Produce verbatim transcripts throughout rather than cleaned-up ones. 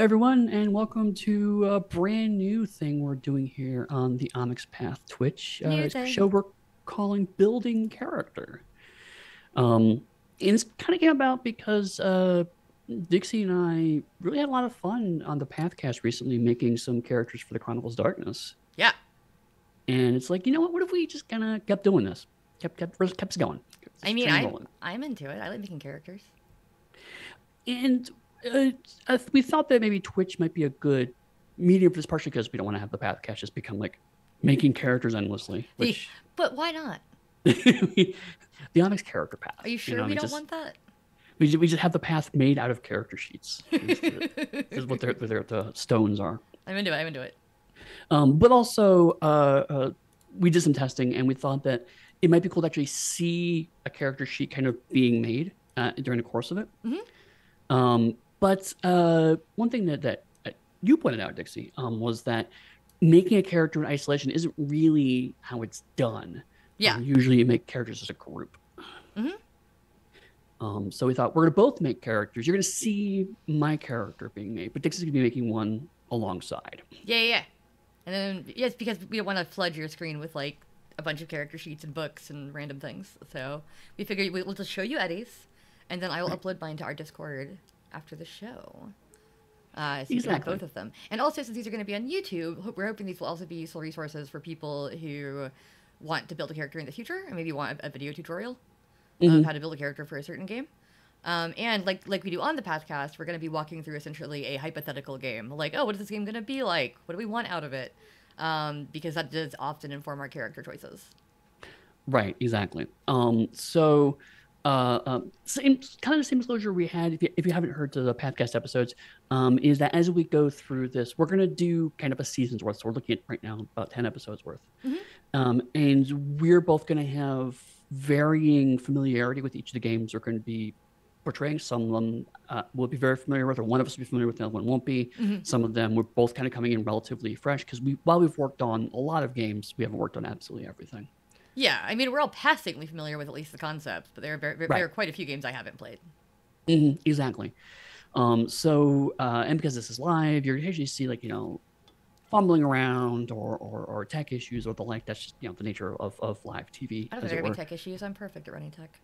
everyone, and welcome to a brand new thing we're doing here on the Onyx Path Twitch. Uh, it's a show we're calling Building Character. Um, and it's kind of came about because uh, Dixie and I really had a lot of fun on the Pathcast recently making some characters for the Chronicles of Darkness. Yeah. And it's like, you know what, what if we just kind of kept doing this? Kept, kept, kept going. Kept I mean, I'm, I'm into it. I like making characters. And... Uh, we thought that maybe Twitch might be a good medium for this, partially because we don't want to have the Pathcast just become like making characters endlessly. Which... But why not? The Onyx character path. Are you sure you know, we, we don't just, want that? We we just have the path made out of character sheets. Is what they're, they're, the stones are. I'm into it. I'm into it. Um, but also, uh, uh, we did some testing, and we thought that it might be cool to actually see a character sheet kind of being made uh, during the course of it. Mm-hmm. Um. But uh, one thing that, that you pointed out, Dixie, um, was that making a character in isolation isn't really how it's done. Yeah. Um, usually you make characters as a group. Mm-hmm. Um, so we thought, we're going to both make characters. You're going to see my character being made, but Dixie's going to be making one alongside. Yeah, yeah. And then, yes, because we don't want to flood your screen with, like, a bunch of character sheets and books and random things. So we figured we'll just show you Eddie's, and then I will right. upload mine to our Discord after the show. Uh, so exactly. You can have both of them. And also, since these are going to be on YouTube, we're hoping these will also be useful resources for people who want to build a character in the future, and maybe want a video tutorial mm-hmm. of how to build a character for a certain game. Um, and like like we do on the Pathcast, we're going to be walking through essentially a hypothetical game. Like, oh, what is this game going to be like? What do we want out of it? Um, because that does often inform our character choices. Right, exactly. Um, so... Uh, um, same kind of the same disclosure we had. If you, if you haven't heard the Pathcast episodes, um, is that as we go through this, we're gonna do kind of a season's worth. So we're looking at right now about ten episodes worth, mm-hmm. um, and we're both gonna have varying familiarity with each of the games. We're gonna be portraying some of them uh, we'll be very familiar with, or one of us will be familiar with, the other one won't be. Mm-hmm. Some of them we're both kind of coming in relatively fresh because we while we've worked on a lot of games, we haven't worked on absolutely everything. Yeah, I mean, we're all passingly familiar with at least the concepts, but there are, very, very, right. there are quite a few games I haven't played. Mm-hmm, exactly. Um, so, uh, and because this is live, you're usually see, like, you know, fumbling around or, or, or tech issues or the like. That's just, you know, the nature of, of live T V. I don't think there are any tech issues. I'm perfect at running tech.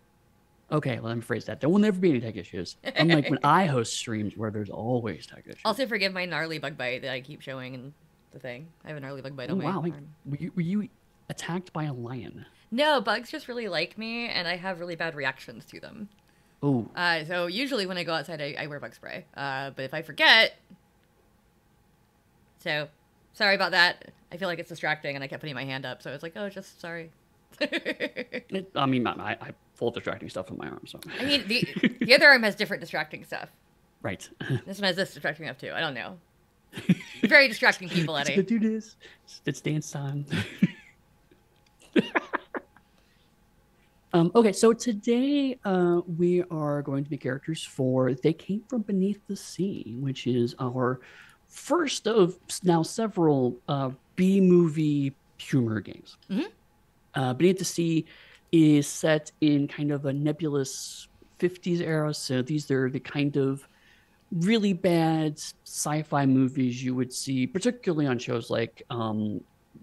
Okay, well, let me phrase that. There will never be any tech issues. Unlike when I host streams where there's always tech issues. Also, forgive my gnarly bug bite that I keep showing in the thing. I have a gnarly bug bite oh, on my wow. arm. Were you... Were you attacked by a lion? No, bugs just really like me, and I have really bad reactions to them. Oh. Uh, so usually when I go outside, I, I wear bug spray. Uh, but if I forget... So, sorry about that. I feel like it's distracting, and I kept putting my hand up, so it's like, oh, just sorry. it, I mean, I, I full distracting stuff in my arm, so... I mean, the, the other arm has different distracting stuff. Right. This one has this distracting stuff, too. I don't know. Very distracting people, Eddie. Let's do this. It's dance time. um, okay, so today uh, we are going to be characters for They Came From Beneath the Sea, which is our first of now several uh, B-movie humor games. Mm-hmm. uh, Beneath the Sea is set in kind of a nebulous fifties era, so these are the kind of really bad sci-fi movies you would see, particularly on shows like... Um,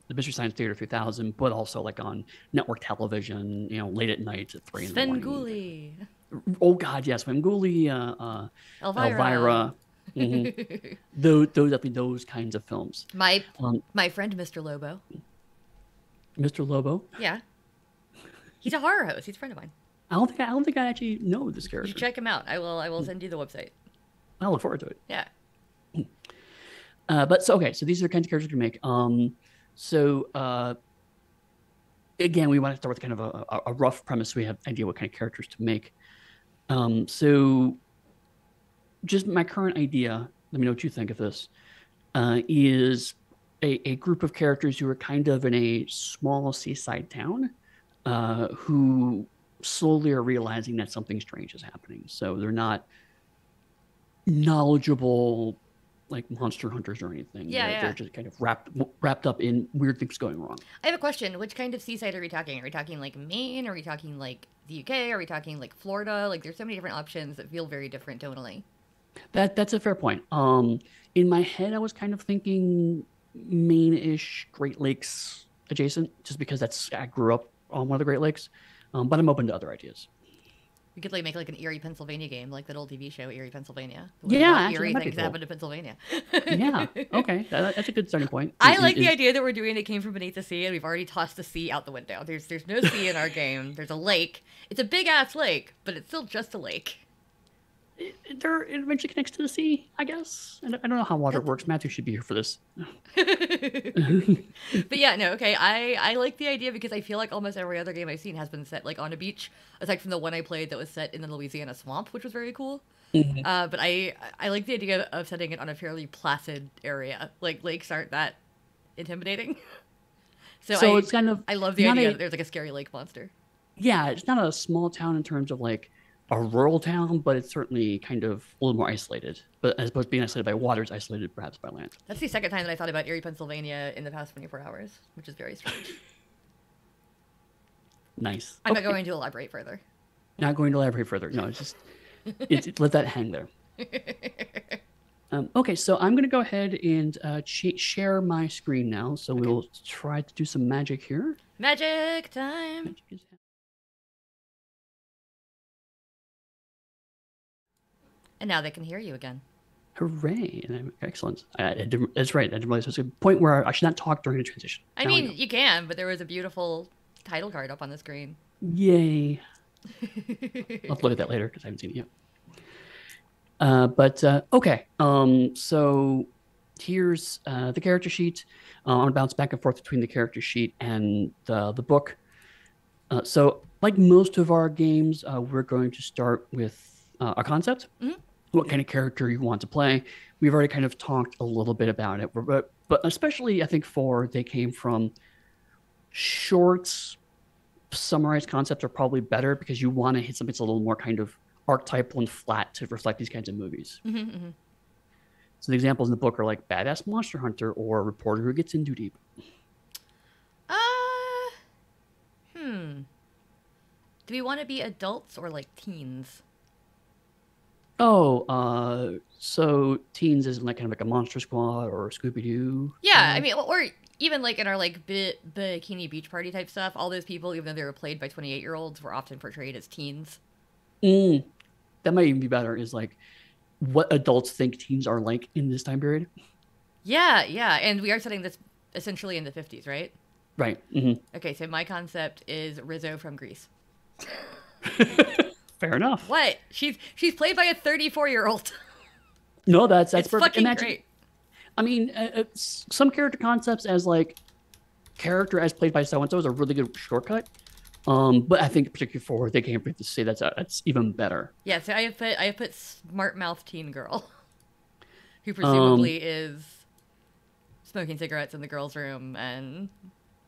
the Mystery Science Theater two thousand, but also like on network television, you know, late at night at three in the morning. Svengoolie. Oh God, yes, Svengoolie, uh, uh, Elvira. Elvira. Mm-hmm. those, those, I mean, those kinds of films. My, um, my friend, Mister Lobo. Mister Lobo. Yeah, he's a horror host. He's a friend of mine. I don't think I, I don't think I actually know this character. You should check him out. I will. I will send you the website. I look forward to it. Yeah. Uh, but so okay, so these are the kinds of characters you make. Um. So, uh, again, we want to start with kind of a, a rough premise so we have an idea what kind of characters to make. Um, so, just my current idea, let me know what you think of this, uh, is a, a group of characters who are kind of in a small seaside town uh, who slowly are realizing that something strange is happening. So, they're not knowledgeable like monster hunters or anything. Yeah, they're, yeah. they're just kind of wrapped wrapped up in weird things going wrong. I have a question. Which kind of seaside are we talking? Are we talking like Maine? Are we talking like the U K? Are we talking like Florida? Like there's so many different options that feel very different tonally. That that's a fair point. Um, in my head, I was kind of thinking Maine-ish, Great Lakes adjacent, just because that's I grew up on one of the Great Lakes. Um, but I'm open to other ideas. We could like make like an Eerie Pennsylvania game, like that old T V show Eerie Pennsylvania. Yeah, actually, eerie things cool. happen to Pennsylvania. Yeah, okay, that, that's a good starting point. I is, like is, the idea that we're doing They Came From Beneath the Sea, and we've already tossed the sea out the window. There's there's no sea in our game. There's a lake. It's a big ass lake, but it's still just a lake. It, it, there, it eventually connects to the sea, I guess. I don't, I don't know how water that's... works. Matthew should be here for this. But yeah, no, okay. I, I like the idea because I feel like almost every other game I've seen has been set like on a beach, aside from the one I played that was set in the Louisiana swamp, which was very cool. Mm-hmm. uh, but I, I like the idea of setting it on a fairly placid area. Like lakes aren't that intimidating. So, so I, it's kind of I love the idea a... that there's like a scary lake monster. Yeah, it's not a small town in terms of like a rural town, but it's certainly kind of a little more isolated. But as opposed to being isolated by water, it's isolated perhaps by land. That's the second time that I thought about Erie, Pennsylvania in the past twenty-four hours, which is very strange. Nice. I'm okay. not going to elaborate further. Not going to elaborate further. No, it's just it's, it, let that hang there. um, okay, so I'm going to go ahead and uh, share my screen now. So okay. We'll try to do some magic here. Magic time. Magic is And now they can hear you again. Hooray. And I'm, excellent. I, I didn't, that's right. I didn't realize it was a point where I should not talk during the transition. I now mean, I you can, but there was a beautiful title card up on the screen. Yay. I'll upload that later because I haven't seen it yet. Uh, but uh, okay. Um, so here's uh, the character sheet. Uh, I'm going to bounce back and forth between the character sheet and the, the book. Uh, so like most of our games, uh, we're going to start with uh, a concept. Mm-hmm. What kind of character you want to play. We've already kind of talked a little bit about it, but, but especially I think for They Came From, shorts, summarized concepts are probably better because you want to hit something that's a little more kind of archetypal and flat to reflect these kinds of movies. Mm-hmm, mm-hmm. So the examples in the book are like Badass Monster Hunter or Reporter Who Gets In Too Deep. Uh, hmm. Do we want to be adults or like teens? Oh, uh, so teens is like kind of like a Monster Squad or Scooby-Doo. Yeah, I mean, or even like in our like bi bikini beach party type stuff, all those people, even though they were played by twenty-eight-year-olds, were often portrayed as teens. Mm. That might even be better, is like what adults think teens are like in this time period. Yeah, yeah, and we are setting this essentially in the fifties, right? Right. Mm-hmm. Okay, so my concept is Rizzo from Grease. Fair enough. What? She's she's played by a thirty-four-year-old. No, that's that's it's perfect. Fucking Imagine, great. I mean, uh, some character concepts as like character as played by so and so is a really good shortcut. Um, but I think particularly for They Came From to say that's a, that's even better. Yeah. So I have put I have put smart mouth teen girl, who presumably um, is smoking cigarettes in the girls' room and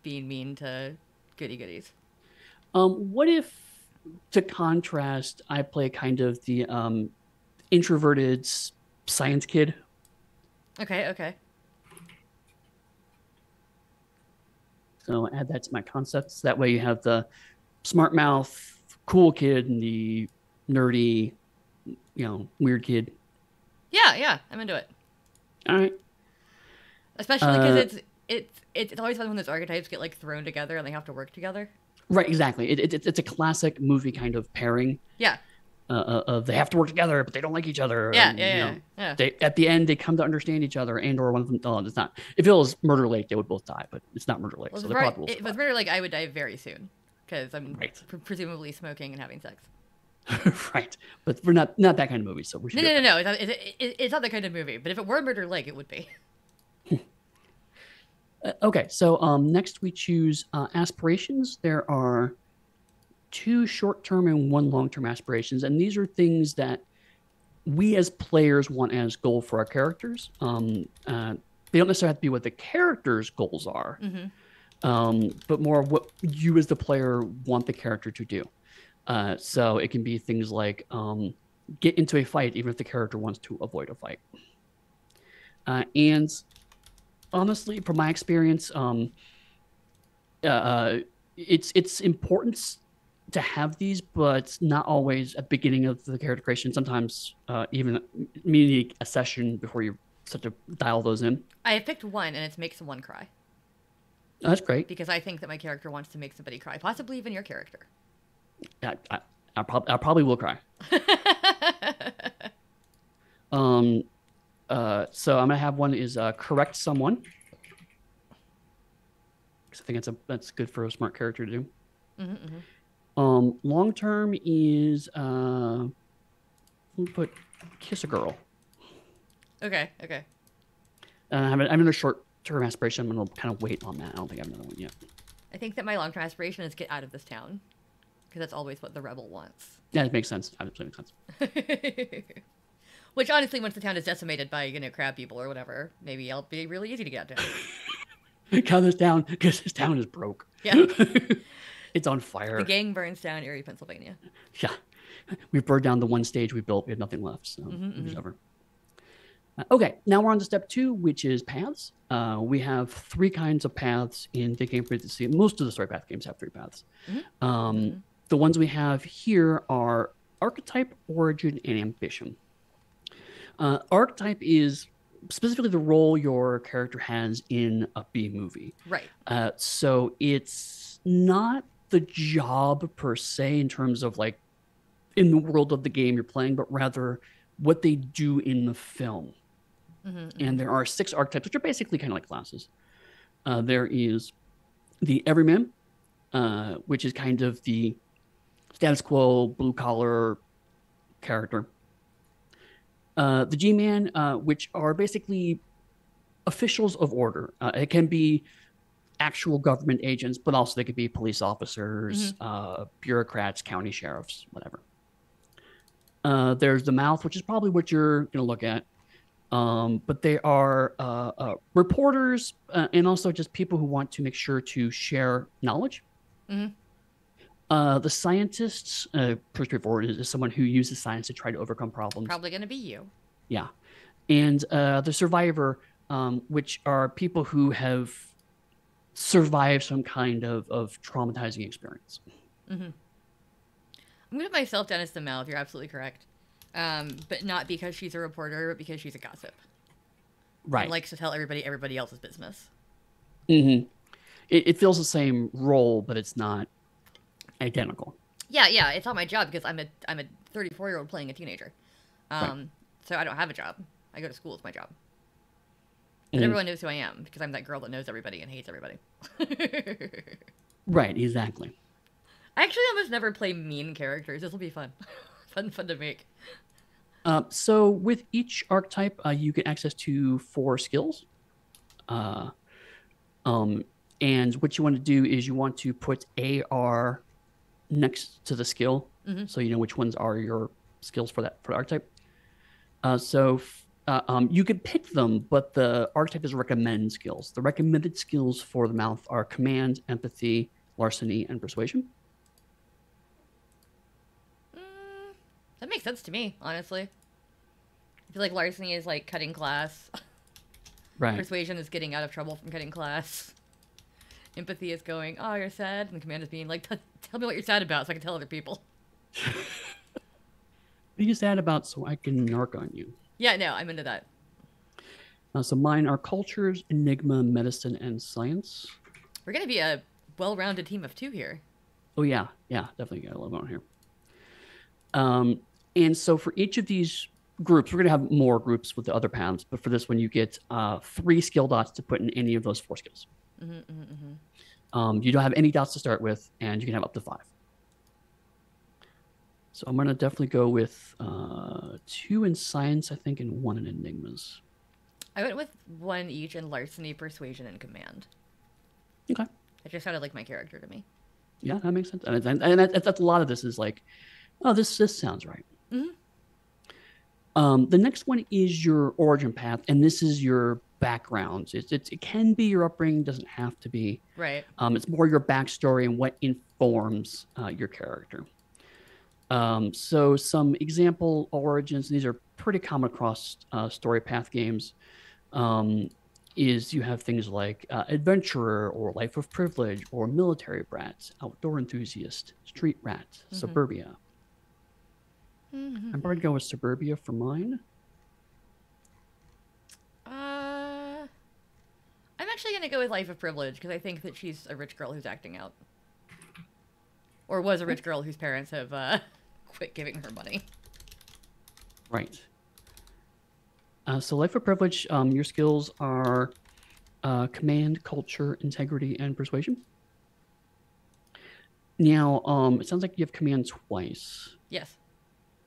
being mean to goody goodies. Um, what if? To contrast, I play kind of the um, introverted science kid. Okay, okay. So add that to my concepts. That way you have the smart mouth, cool kid, and the nerdy, you know, weird kid. Yeah, yeah, I'm into it. All right. Especially because uh, it's, it's, it's, it's always fun when those archetypes get like thrown together and they have to work together. Right, exactly. It, it, it's a classic movie kind of pairing. Yeah. Uh, uh, they have to work together, but they don't like each other. Yeah, and, yeah, you know, yeah, yeah. They, at the end, they come to understand each other, and or one of them. Oh, it's not. If it was Murder Lake, they would both die, but it's not Murder Lake. Well, so they're probably it, with Murder Lake, I would die very soon because I'm right. pre presumably smoking and having sex. Right, but we're not not that kind of movie, so we should. No, no, no, no. It's not, it's, it, it's not that kind of movie. But if it were Murder Lake, it would be. Okay, so um, next we choose uh, aspirations. There are two short-term and one long-term aspirations, and these are things that we as players want as goal for our characters. Um, uh, they don't necessarily have to be what the character's goals are, mm-hmm. um, but more what you as the player want the character to do. Uh, so it can be things like um, get into a fight even if the character wants to avoid a fight. Uh, and... Honestly, from my experience, um, uh, it's it's important to have these, but not always at the beginning of the character creation. Sometimes uh, even immediately a session before you start to dial those in. I picked one, and it makes one cry. Oh, that's great. Because I think that my character wants to make somebody cry, possibly even your character. I, I, I, prob- I probably will cry. um, uh, so I'm going to have one is uh, correct someone. I think that's a that's good for a smart character to do. Mm-hmm, mm-hmm. Um, long term is uh, let me put kiss a girl. Okay, okay. Uh, I have another short term aspiration. I'm gonna kind of wait on that. I don't think I have another one yet. I think that my long term aspiration is get out of this town, because that's always what the rebel wants. Yeah, it makes sense. That makes sense. Which honestly, once the town is decimated by you know crab people or whatever, maybe it'll be really easy to get out of. Cut this down because this town is broke. Yeah. It's on fire. The gang burns down Eerie, Pennsylvania. Yeah. We've burned down the one stage we built. We had nothing left. So mm-hmm, it was mm-hmm. over. Uh, okay. Now we're on to step two, which is paths. Uh, we have three kinds of paths in They Came From Beneath the Sea. Most of the story path games have three paths. Mm-hmm. Um, mm-hmm. The ones we have here are archetype, origin, and ambition. Uh, archetype is specifically the role your character has in a B movie. Right. Uh, so it's not the job per se in terms of like in the world of the game you're playing, but rather what they do in the film. Mm-hmm. And there are six archetypes, which are basically kind of like classes. Uh, there is the everyman, uh, which is kind of the status quo, blue collar character. Uh, the G-Man, uh, which are basically officials of order. Uh, it can be actual government agents, but also they could be police officers, mm-hmm. uh, bureaucrats, county sheriffs, whatever. Uh, there's the Mouth, which is probably what you're going to look at. Um, but they are uh, uh, reporters uh, and also just people who want to make sure to share knowledge. Mm-hmm. Uh, the scientists, uh, pretty straightforward, is someone who uses science to try to overcome problems. Probably going to be you. Yeah. And uh, the survivor, um, which are people who have survived some kind of, of traumatizing experience. Mm-hmm. I'm going to put myself down as the Mouth. You're absolutely correct. Um, but not because she's a reporter, but because she's a gossip. Right. And likes to tell everybody everybody else's business. Mm-hmm. It, it feels the same role, but it's not identical. Yeah, yeah, it's not my job because I'm a I'm a thirty-four-year-old playing a teenager, um, right. So I don't have a job. I go to school. It's my job. But mm-hmm. everyone knows who I am because I'm that girl that knows everybody and hates everybody. Right, exactly. I actually almost never play mean characters. This will be fun, fun, fun to make. Uh, so with each archetype, uh, you get access to four skills. Uh, um, and what you want to do is you want to put A R next to the skill, mm-hmm. so you know which ones are your skills for that for the archetype. Uh, so uh, um, you can pick them, but the archetype is recommend skills. The recommended skills for the Mouth are command, empathy, larceny, and persuasion. Mm, that makes sense to me, honestly. I feel like larceny is like cutting class. Right. Persuasion is getting out of trouble from cutting class. Empathy is going, oh, you're sad. And command is being like, tell me what you're sad about so I can tell other people. What are you sad about so I can narc on you? Yeah, no, I'm into that. Uh, so mine are cultures, enigma, medicine, and science. We're going to be a well-rounded team of two here. Oh, yeah. Yeah, definitely got a little on here. Um, and so for each of these groups, we're going to have more groups with the other paths. But for this one, you get uh, three skill dots to put in any of those four skills. Mm-hmm, mm-hmm, mm-hmm. Um, you don't have any dots to start with, and you can have up to five. So I'm going to definitely go with uh, two in science, I think, and one in enigmas. I went with one each in larceny, persuasion, and command. Okay. That just sounded like my character to me. Yeah, that makes sense. And, and, and that, that's a lot of this is like, oh, this, this sounds right. Mm-hmm. Um, the next one is your origin path, and this is your backgrounds. It's, it's, it can be your upbringing, doesn't have to be. Right. Um, it's more your backstory and what informs uh, your character. Um, so some example origins, these are pretty common across uh, story path games. Um, is you have things like uh, adventurer or life of privilege or military brats, outdoor enthusiast, street rat, mm-hmm. suburbia. Mm-hmm. I'm going to go with suburbia for mine. Uh, I'm actually going to go with life of privilege because I think that she's a rich girl who's acting out. Or was a rich girl whose parents have uh, quit giving her money. Right. Uh, so life of privilege, um, your skills are uh, command, culture, integrity, and persuasion. Now, um, it sounds like you have command twice. Yes.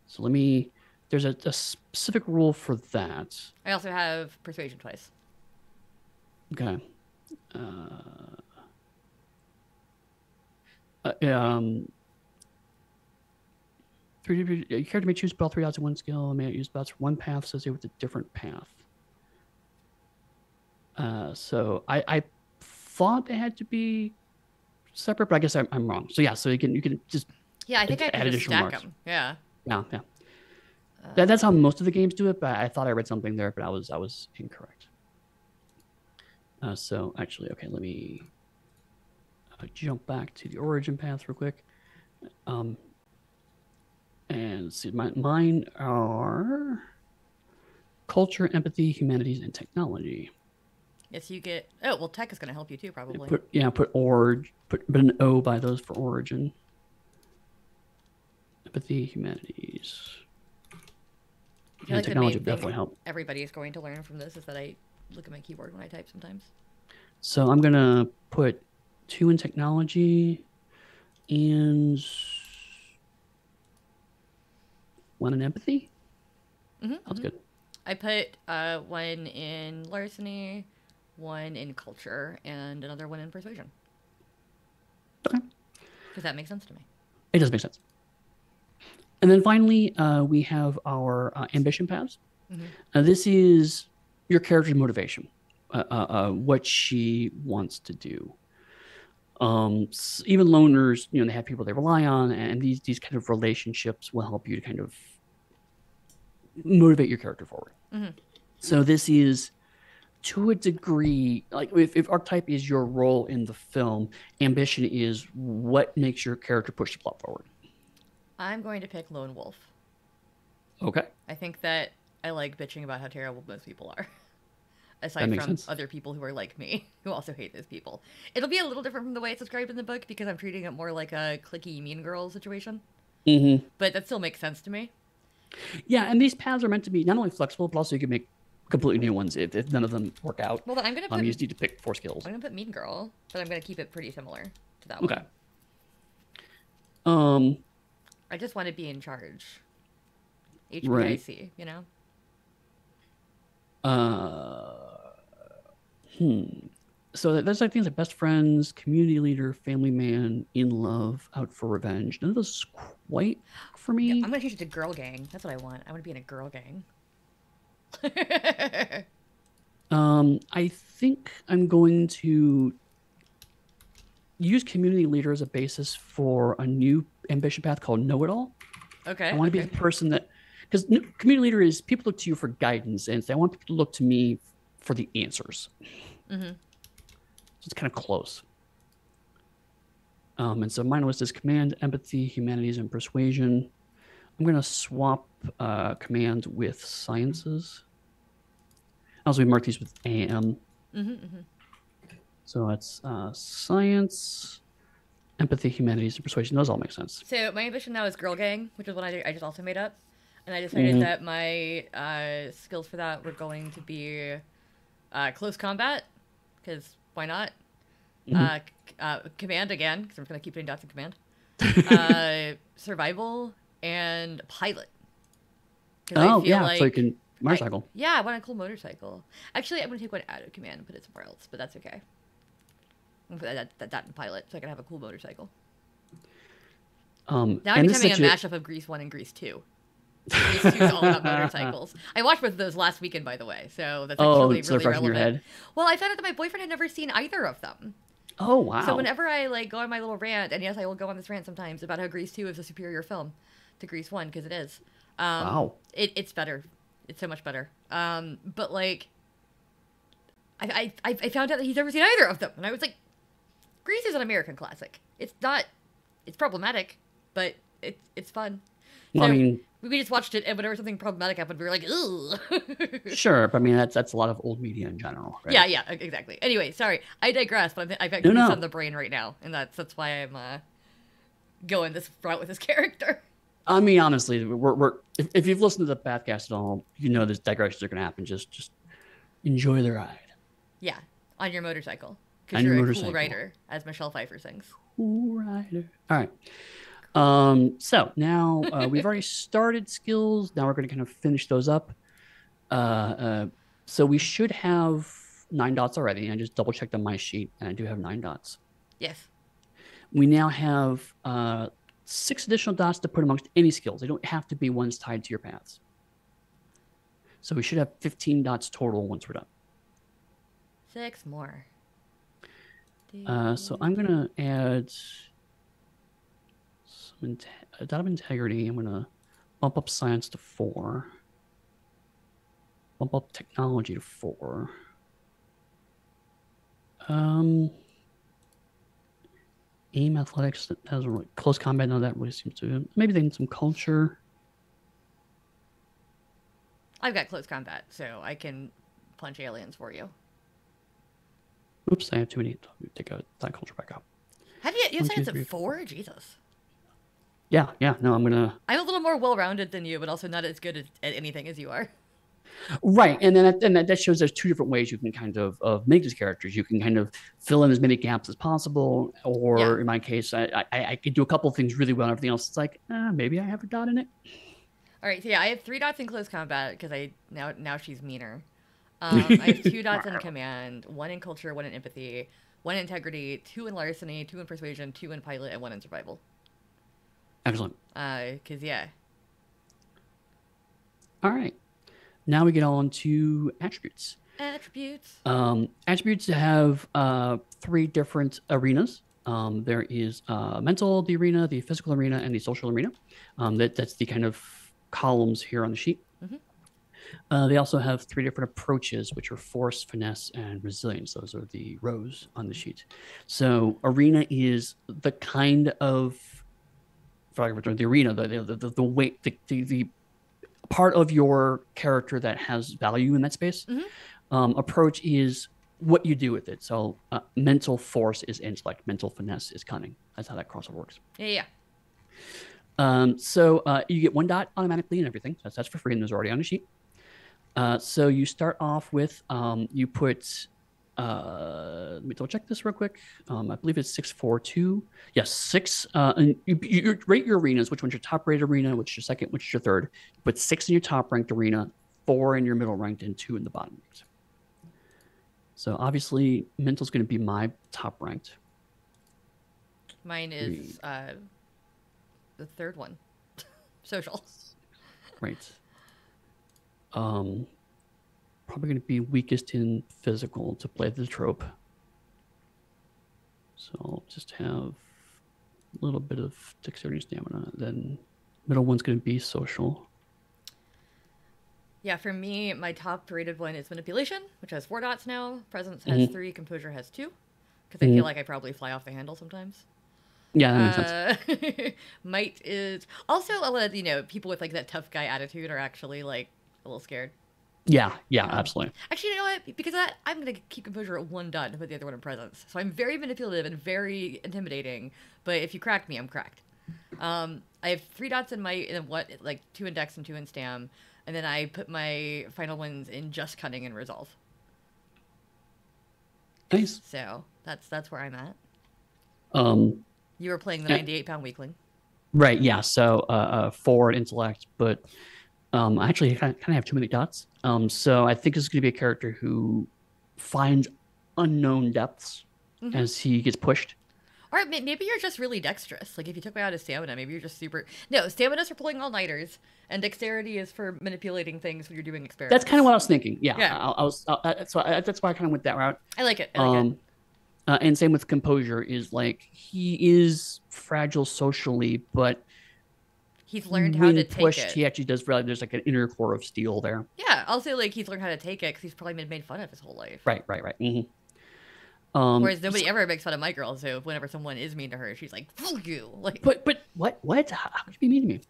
So let me, there's a, a specific rule for that. I also have persuasion twice. Okay. Uh, uh, um, three, you care to may choose about three odds in one skill. I may not use about one path associated with a different path. Uh, so I, I thought they had to be separate, but I guess I'm, I'm wrong. So yeah, so you can you can just yeah, I think I can just stack them. Yeah. Yeah, yeah. Uh, that, that's how most of the games do it, but I thought I read something there, but I was I was incorrect. Uh, so actually, okay, let me uh, jump back to the origin path real quick. Um, and see, my, mine are culture, empathy, humanities, and technology. Yes, you get. Oh, well, tech is going to help you too, probably. Put, yeah, put org, put, put an O by those for origin. Empathy, humanities, and like technology would definitely help. Everybody is going to learn from this is that I look at my keyboard when I type sometimes. So I'm gonna put two in technology and one in empathy. Mm-hmm, That's mm-hmm. good. I put uh, one in larceny, one in culture, and another one in persuasion. Okay. Because that makes sense to me. It does make sense. And then finally, uh, we have our uh, ambition paths. Mm-hmm. Now, this is your character's motivation, uh, uh, uh, what she wants to do. Um, so even loners, you know, they have people they rely on, and these these kind of relationships will help you to kind of motivate your character forward. Mm-hmm. So this is, to a degree, like if, if archetype is your role in the film, ambition is what makes your character push the plot forward. I'm going to pick Lone Wolf. Okay. I think that I like bitching about how terrible most people are. Aside from sense. Other people who are like me, who also hate those people. It'll be a little different from the way it's described in the book because I'm treating it more like a cliquey mean girl situation. Mm-hmm. But that still makes sense to me. Yeah, and these paths are meant to be not only flexible, but also you can make completely new ones if, if none of them work out. Well, then I'm going to um, you just need to pick four skills. I'm going to put mean girl, but I'm going to keep it pretty similar to that one. Okay. Um... I just want to be in charge. H P I C, right. You know? Uh, hmm. So that's like things like best friends, community leader, family man, in love, out for revenge. None of those is quite for me. Yeah, I'm going to change it to girl gang. That's what I want. I want to be in a girl gang. um, I think I'm going to use community leader as a basis for a new ambition path called know-it-all. Okay. I want to okay. be the person that, because community leader is people look to you for guidance, and so I want people to look to me for the answers. Mm-hmm. So it's kind of close. Um, and so mine was this command, empathy, humanities, and persuasion. I'm going to swap uh, command with sciences. Also, we mark these with A M. Mm-hmm, mm-hmm. So it's uh, science, empathy, humanities, and persuasion. Those all make sense. So my ambition now is girl gang, which is what I, I just also made up. And I decided mm-hmm. that my uh, skills for that were going to be uh, close combat, because why not? Mm-hmm. uh, uh, command again, because I'm going to keep doing dots in command. uh, survival and pilot. Oh, I feel yeah. Like so you can motorcycle. I, yeah, I want a cool motorcycle. Actually, I'm going to take one out of command and put it somewhere else, but that's okay. Put that, that, that in pilot, so I can have a cool motorcycle. Um, now I'm becoming a mashup of Grease one and Grease two. Grease two is all about motorcycles. I watched both of those last weekend, by the way, so that's actually oh, really so relevant. In your head. Well, I found out that my boyfriend had never seen either of them. Oh, wow. So whenever I like go on my little rant, and yes, I will go on this rant sometimes about how Grease two is a superior film to Grease one, because it is. Um, wow. It, it's better. It's so much better. Um, but like... I, I, I found out that he's never seen either of them, and I was like, Grease is an American classic. It's not, it's problematic, but it's, it's fun. Well, so I mean, we just watched it, and whenever something problematic happened, we were like, ooh. Sure, but I mean, that's that's a lot of old media in general, right? Yeah, yeah, exactly. Anyway, sorry, I digress, but I've got Grease no, no. on the brain right now, and that's that's why I'm uh, going this route with this character. I mean, honestly, we're, we're if, if you've listened to the Pathcast at all, you know these digressions are going to happen. Just just enjoy the ride. Yeah, on your motorcycle. Because you're a motorcycle. Cool rider, as Michelle Pfeiffer sings. Cool rider. All right. Um, so now uh, we've already started skills. Now we're going to kind of finish those up. Uh, uh, so we should have nine dots already. I just double checked on my sheet, and I do have nine dots. Yes. We now have uh, six additional dots to put amongst any skills. They don't have to be ones tied to your paths. So we should have fifteen dots total once we're done. Six more. Uh, so I'm going to add some a dot of integrity. I'm going to bump up science to four. Bump up technology to four. Um, aim, athletics, that doesn't really, close combat, no, that really seems to. Maybe they need some culture. I've got close combat, so I can punch aliens for you. Oops, I have too many. Take a that culture back up. Have you? You said it's at four? Jesus. Yeah, yeah. No, I'm gonna. I'm a little more well-rounded than you, but also not as good at, at anything as you are. Right, and then that, and that shows there's two different ways you can kind of of make these characters. You can kind of fill in as many gaps as possible, or yeah. in my case, I, I I could do a couple of things really well, and everything else it's like uh, maybe I have a dot in it. All right, so yeah, I have three dots in close combat because I now now she's meaner. um, I have two dots in command, one in culture, one in empathy, one in integrity, two in larceny, two in persuasion, two in pilot, and one in survival. Excellent. Uh, cause yeah. All right. Now we get on to attributes. Attributes. Um, attributes have uh, three different arenas. Um, there is uh, mental, the arena, the physical arena, and the social arena. Um, that that's the kind of columns here on the sheet. Mm-hmm. Uh, they also have three different approaches, which are force, finesse, and resilience. Those are the rows on the sheet. So arena is the kind of the arena, the the the, the weight, the, the the part of your character that has value in that space. Mm-hmm. Um, approach is what you do with it. So uh, mental force is intellect. Mental finesse is cunning. That's how that crossover works. Yeah. yeah. Um, so uh, you get one dot automatically and everything. So that's, that's for free, and those are already on the sheet. Uh, so you start off with, um, you put, uh, let me double check this real quick. Um, I believe it's six four two. Yes, six. Uh, and you, you rate your arenas, which one's your top rated arena, which is your second, which is your third. You put six in your top ranked arena, four in your middle ranked, and two in the bottom ranked. So obviously, mental's going to be my top ranked. Mine is uh, the third one, social. Right. Um, probably going to be weakest in physical to play the trope. So I'll just have a little bit of dexterity and stamina. Then middle one's going to be social. Yeah, for me, my top rated one is manipulation, which has four dots now. Presence has mm-hmm. three. Composure has two. Because mm-hmm. I feel like I probably fly off the handle sometimes. Yeah, that makes uh, sense. Might is... Also, a lot of, you know, people with like that tough guy attitude are actually like a little scared. Yeah, yeah, um, absolutely. Actually, you know what? Because I, I'm going to keep composure at one dot and put the other one in presence. So I'm very manipulative and very intimidating. But if you crack me, I'm cracked. Um, I have three dots in my, in what, like two in Dex and two in Stam. And then I put my final ones in just cunning and resolve. Nice. So that's that's where I'm at. Um, you were playing the ninety-eight pound weakling. Right, yeah. So uh, uh, forward intellect, but... Um, I actually kind of have too many dots. Um, so I think this is going to be a character who finds unknown depths mm-hmm. as he gets pushed. Or maybe you're just really dexterous. Like if you took me out of stamina, maybe you're just super... No, stamina's for pulling all-nighters, and dexterity is for manipulating things when you're doing experiments. That's kind of what I was thinking. Yeah, yeah. I, I was. I, so I, that's why I kind of went that route. I like it. I like um, it. Uh, and same with composure is like he is fragile socially, but... he's learned how really to take pushed, it. He actually does realize there's like an inner core of steel there. Yeah, I'll say like he's learned how to take it because he's probably been made fun of his whole life. Right, right, right. Mm-hmm. Um, Whereas nobody so, ever makes fun of my girl, so whenever someone is mean to her, she's like, "Fuck you!" Like, but but what what? How could you be mean to me?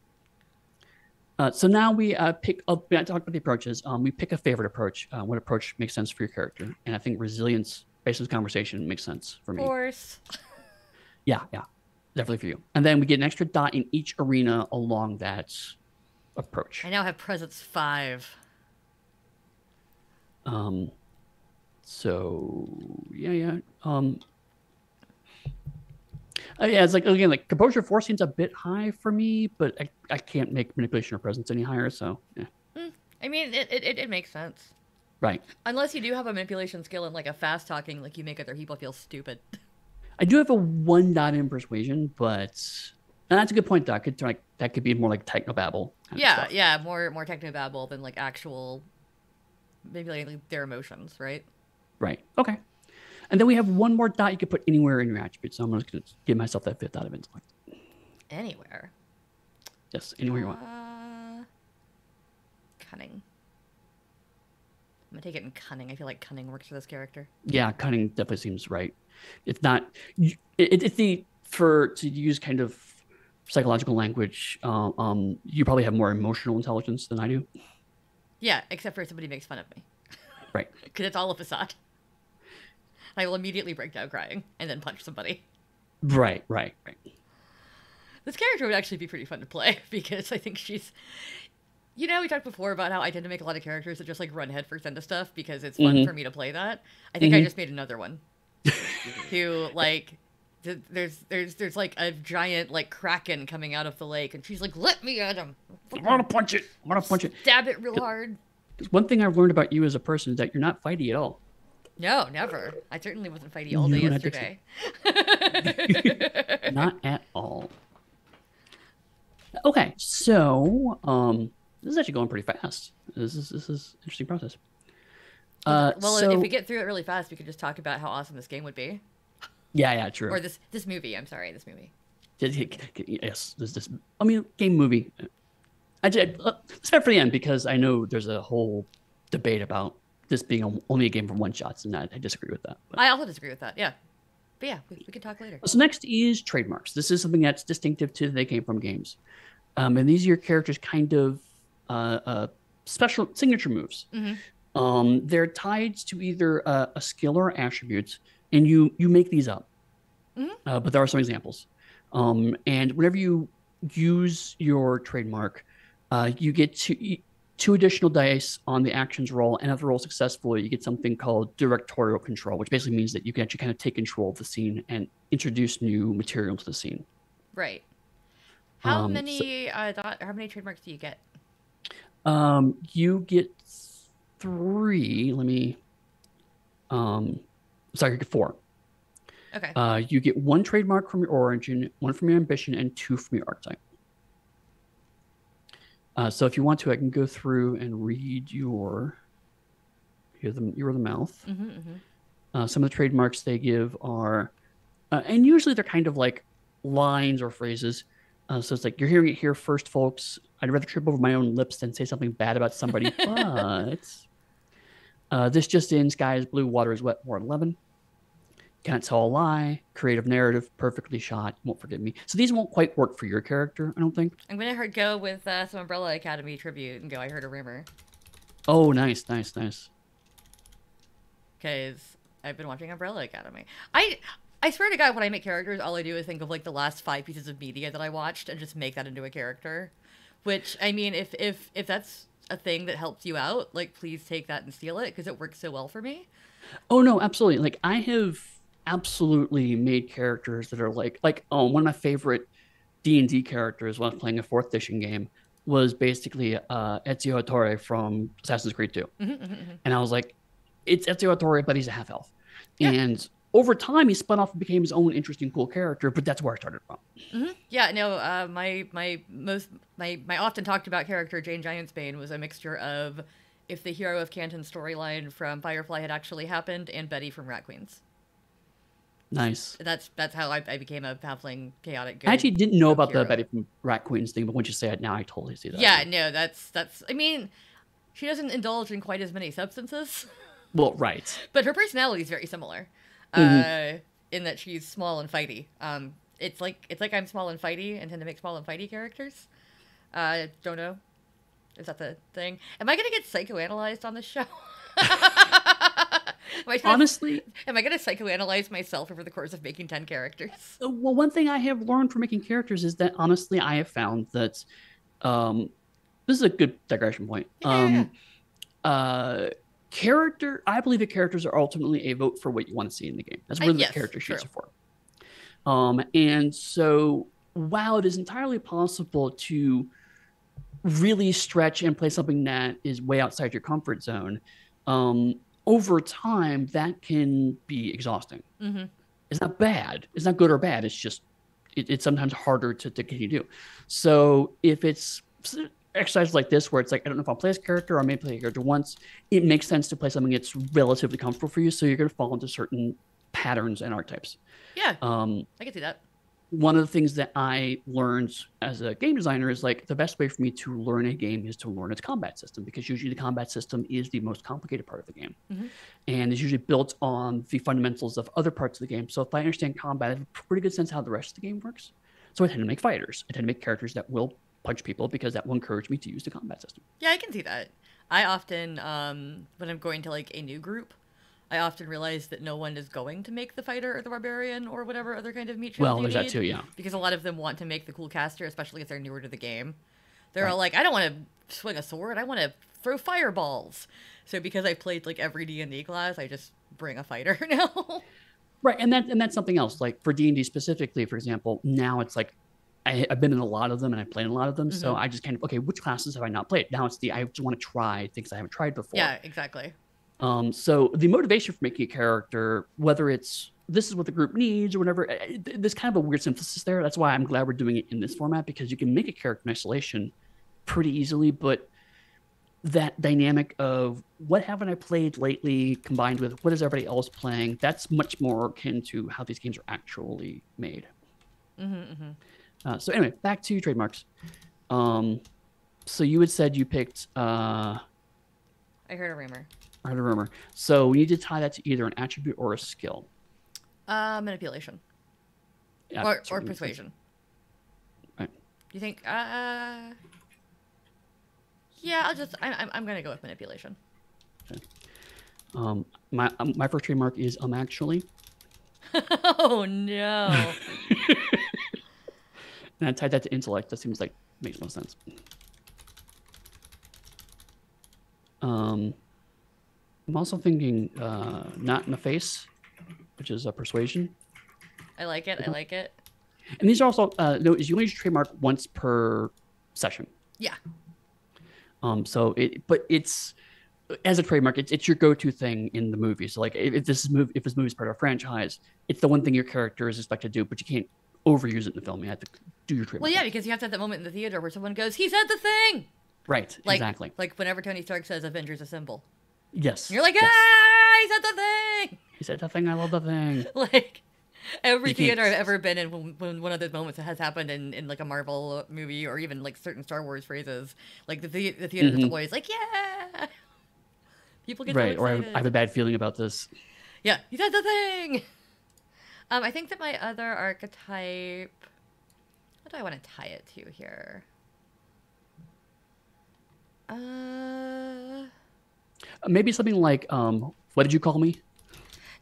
Uh, so now we uh, pick up, I talked about the approaches. Um, we pick a favorite approach. Uh, what approach makes sense for your character? And I think resilience, based on this conversation, makes sense for me. Of course. Yeah, yeah, definitely for you. And then we get an extra dot in each arena along that approach. I now have presence five. Um. So yeah, yeah. Um. Uh, yeah, it's like, again, like composure four seems a bit high for me, but I, I can't make manipulation or presence any higher, so yeah. Mm, I mean, it, it it makes sense. Right. Unless you do have a manipulation skill and like a fast talking, like you make other people feel stupid. I do have a one dot in persuasion, but and that's a good point, Doc. It, like, that could be more like technobabble. Yeah, yeah, more more technobabble than like actual manipulating like, their emotions, right? Right. Okay. And then we have one more dot you could put anywhere in your attribute. So I'm just going to give myself that fifth dot of intellect. Anywhere? Yes, anywhere uh, you want. Cunning. I'm going to take it in cunning. I feel like cunning works for this character. Yeah, cunning definitely seems right. It's not... It, it's the... For... To use kind of psychological language, um, um, you probably have more emotional intelligence than I do. Yeah, except for somebody makes fun of me. Right. Because it's all a facade. I will immediately break down crying and then punch somebody. Right, right, right. This character would actually be pretty fun to play because I think she's... You know, we talked before about how I tend to make a lot of characters that just like run headfirst into stuff because it's fun mm-hmm. for me to play that. I think mm-hmm. I just made another one. Who, like, th there's, there's, there's like a giant like kraken coming out of the lake and she's like, let me at him. I want to punch it. I want to punch it. Stab it real hard. Because one thing I've learned about you as a person is that you're not fighty at all. No, never. I certainly wasn't fighting all day yesterday. Not at all. Okay, so um, this is actually going pretty fast. This is this is an interesting process. Uh, well, so, if we get through it really fast, we could just talk about how awesome this game would be. Yeah, yeah, true. Or this this movie. I'm sorry, this movie. Yes, this this. I mean, game movie. I did. Let's start for the end because I know there's a whole debate about this being a, only a game from one-shots, and I, I disagree with that. But. I also disagree with that, yeah. But yeah, we, we can talk later. So next is trademarks. This is something that's distinctive to They Came From games. Um, and these are your characters' kind of uh, uh, special signature moves. Mm-hmm. um, they're tied to either uh, a skill or attributes, and you, you make these up. Mm-hmm. uh, but there are some examples. Um, and whenever you use your trademark, uh, you get to... You, two additional dice on the actions roll, and if the roll is successful, you get something called directorial control, which basically means that you can actually kind of take control of the scene and introduce new material to the scene. Right. How um, many so, uh, dot, how many trademarks do you get? Um, you get three. Let me. Um, sorry, you get four. Okay. Uh, you get one trademark from your origin, one from your ambition, and two from your archetype. Uh, so if you want to, I can go through and read your, your, the, your the mouth. Mm-hmm, mm-hmm. Uh, some of the trademarks they give are, uh, and usually they're kind of like lines or phrases. Uh, so it's like, you're hearing it here first, folks. I'd rather trip over my own lips than say something bad about somebody. But uh, this just in, sky is blue, water is wet, more eleven. Can't tell a lie, creative narrative, perfectly shot, won't forgive me. So these won't quite work for your character, I don't think. I'm going to go with uh, some Umbrella Academy tribute and go, I heard a rumor. Oh, nice, nice, nice. Because I've been watching Umbrella Academy. I I swear to God, when I make characters, all I do is think of like the last five pieces of media that I watched and just make that into a character. Which, I mean, if, if, if that's a thing that helps you out, like please take that and steal it because it works so well for me. Oh, no, absolutely. Like I have... absolutely made characters that are like like oh one of my favorite D and D characters when I was playing a fourth edition game was basically uh Ezio Auditore from Assassin's Creed two. Mm-hmm, mm-hmm, mm-hmm. And I was like, it's Ezio Auditore, but he's a half elf. Yeah. And over time he spun off and became his own interesting cool character, but that's where I started from. Mm-hmm. Yeah, no, uh my my most my my often talked about character Jane Giantsbane was a mixture of if the hero of Canton's storyline from Firefly had actually happened and Betty from Rat Queens. Nice. That's that's how I, I became a halfling chaotic good. I actually didn't know about hero. the Betty from Rat Queens thing, but once you say it now, I totally see that. Yeah, no, that's that's. I mean, she doesn't indulge in quite as many substances. Well, right. But her personality is very similar, mm-hmm. uh, in that she's small and fighty. Um, it's like it's like I'm small and fighty and tend to make small and fighty characters. I uh, don't know. Is that the thing? Am I gonna get psychoanalyzed on this show? Am I gonna, Honestly, am I going to psychoanalyze myself over the course of making ten characters? Well, one thing I have learned from making characters is that, honestly, I have found that um, this is a good digression point. Yeah. Um, uh, character, I believe that characters are ultimately a vote for what you want to see in the game. That's really I, yes, what character sheets true. are for. Um, and so, while it is entirely possible to really stretch and play something that is way outside your comfort zone, um, over time, that can be exhausting. Mm-hmm. It's not bad. It's not good or bad. It's just, it, it's sometimes harder to, to continue to do. So if it's exercises like this, where it's like, I don't know if I'll play this character, or I may play a character once, it makes sense to play something that's relatively comfortable for you. So you're going to fall into certain patterns and archetypes. Yeah, um, I can see that. One of the things that I learned as a game designer is, like, the best way for me to learn a game is to learn its combat system, because usually the combat system is the most complicated part of the game. Mm-hmm. And it's usually built on the fundamentals of other parts of the game. So if I understand combat, I have a pretty good sense how the rest of the game works. So I tend to make fighters. I tend to make characters that will punch people, because that will encourage me to use the combat system. Yeah, I can see that. I often, um, when I'm going to, like, a new group, I often realize that no one is going to make the fighter or the barbarian or whatever other kind of meat shield. Well, there's that too, yeah. Because a lot of them want to make the cool caster, especially if they're newer to the game. They're right. all like, I don't want to swing a sword. I want to throw fireballs. So because I played like every D and D class, I just bring a fighter now. Right, and that and that's something else. Like for D and D specifically, for example, now it's like I, I've been in a lot of them and I played in a lot of them. Mm-hmm. So I just kind of, okay, which classes have I not played? Now it's the I just want to try things I haven't tried before. Yeah, exactly. Um, so the motivation for making a character, whether it's this is what the group needs or whatever, there's kind of a weird synthesis there. That's why I'm glad we're doing it in this format, because you can make a character in isolation pretty easily, but that dynamic of what haven't I played lately combined with what is everybody else playing, that's much more akin to how these games are actually made. Mm-hmm, mm-hmm. Uh, so anyway, back to trademarks. Um, so you had said you picked... Uh, I heard a rumor. I heard a rumor. So we need to tie that to either an attribute or a skill. Uh, manipulation. Yeah, or or persuasion. Right. You think? Uh, yeah, I'll just. I'm I'm gonna go with manipulation. Okay. Um, my um, my first trademark is um actually. Oh no. And I tied that to intellect. That seems like makes no sense. Um. I'm also thinking uh, not in the face, which is a persuasion. I like it. I like it. And these are also, uh, no, is you only trademark once per session. Yeah. Um. So, it, but it's, as a trademark, it's, it's your go-to thing in the movie. So, like, if this is move, if this movie is part of a franchise, it's the one thing your character is expected to do, but you can't overuse it in the film. You have to do your trademark. Well, yeah, because you have to have that moment in the theater where someone goes, he said the thing! Right, like, exactly. Like, whenever Tony Stark says, Avengers Assemble. Yes. And you're like, ah, yes. He said the thing. He said the thing. I love the thing. Like every theater I've ever been in, when, when one of those moments has happened in, in like a Marvel movie or even like certain Star Wars phrases, like the the, the theater mm-hmm. is always like, yeah. People get right. So or I have, I have a bad feeling about this. Yeah, he said the thing. Um, I think that my other archetype. What do I want to tie it to here? Uh. Maybe something like, um, what did you call me?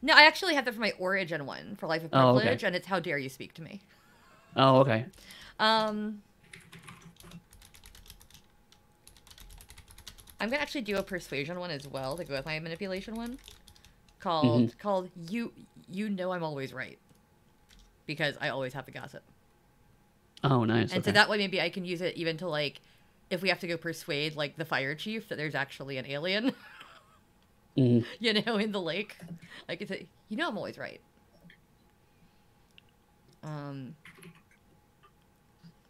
No, I actually have that for my origin one, for Life of Privilege, oh, okay. and it's how dare you speak to me. Oh, okay. Um, I'm going to actually do a persuasion one as well to go with my manipulation one called mm-hmm. called you you know I'm always right because I always have the gossip. Oh, nice. And okay. so that way maybe I can use it even to like if we have to go persuade, like, the fire chief that there's actually an alien, mm. you know, in the lake. Like, it's a, you know I'm always right. Um.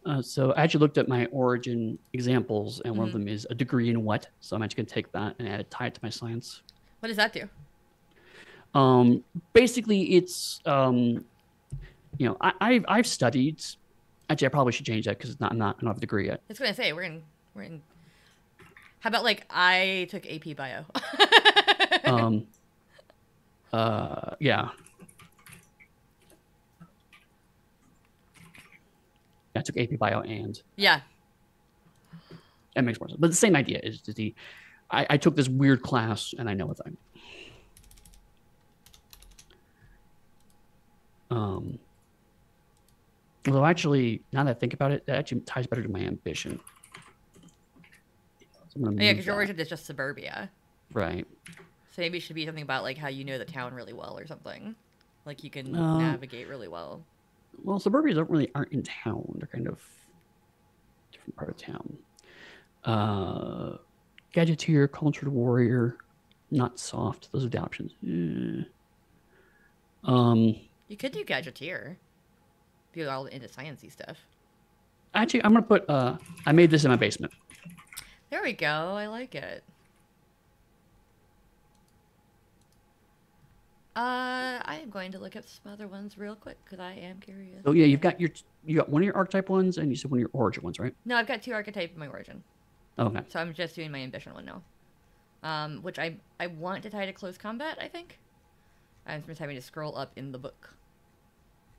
Uh, so I actually looked at my origin examples, and mm-hmm. one of them is a degree in what? So I'm actually going to take that and add a tie to my science. What does that do? Um, basically, it's um, you know I, I've I've studied. Actually, I probably should change that because it's not I'm not I don't have a degree yet. I was gonna say we're in we're in. How about like I took A P Bio. um. Uh. Yeah. I took A P Bio and yeah, that makes more sense. But the same idea is the I, I took this weird class and I know what I'm. Um. Although actually, now that I think about it, that actually ties better to my ambition. So oh, yeah, because your origin is just suburbia, right? So maybe it should be something about like how you know the town really well or something, like you can um, navigate really well. Well, suburbia don't really aren't in town. They're kind of different part of town. Uh, gadgeteer, cultured warrior, not soft. Those are the options. Yeah. Um, you could do gadgeteer. If you're all into sciencey stuff. Actually, I'm gonna put. Uh, I made this in my basement. There we go. I like it. Uh, I am going to look up some other ones real quick because I am curious. Oh yeah, you've got your you got one of your archetype ones, and you said one of your origin ones, right? No, I've got two archetype in my origin. Okay. So I'm just doing my ambition one now, um, which I I want to tie to close combat. I think. I'm just having to scroll up in the book.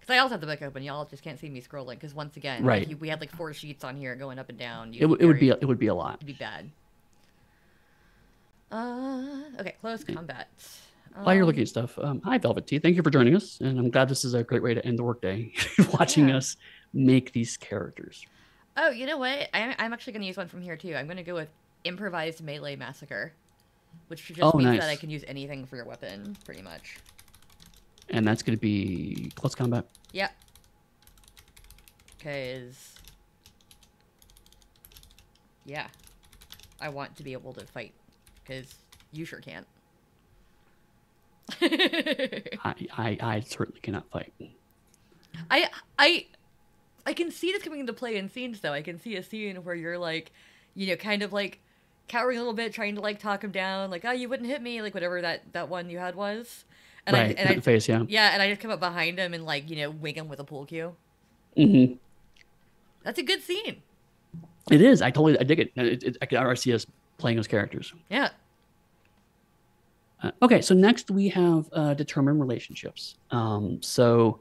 Cause I also have the book open. Y'all just can't see me scrolling because once again, right? Like you, we had like four sheets on here going up and down. It, it would be it would be a lot. It'd be bad. Uh, okay, close combat. While you're looking at stuff, um, hi Velvet Tea. Thank you for joining us, and I'm glad this is a great way to end the workday, watching yeah. us make these characters. Oh, you know what? I'm, I'm actually going to use one from here too. I'm going to go with improvised melee massacre, which just oh, means nice. That I can use anything for your weapon, pretty much. And that's going to be close combat. Yep. Because yeah, I want to be able to fight because you sure can't. I, I I certainly cannot fight. I I I can see this coming into play in scenes though. I can see a scene where you're like, you know, kind of like cowering a little bit, trying to like talk him down, like, oh, you wouldn't hit me, like whatever that that one you had was. And right, I, and in I the face, yeah. Yeah, and I just come up behind him and like, you know, wing him with a pool cue. Mm-hmm. That's a good scene. It is. I totally I dig it. it, it I can already see us playing those characters. Yeah. Uh, okay, so next we have uh, determine relationships. Um, so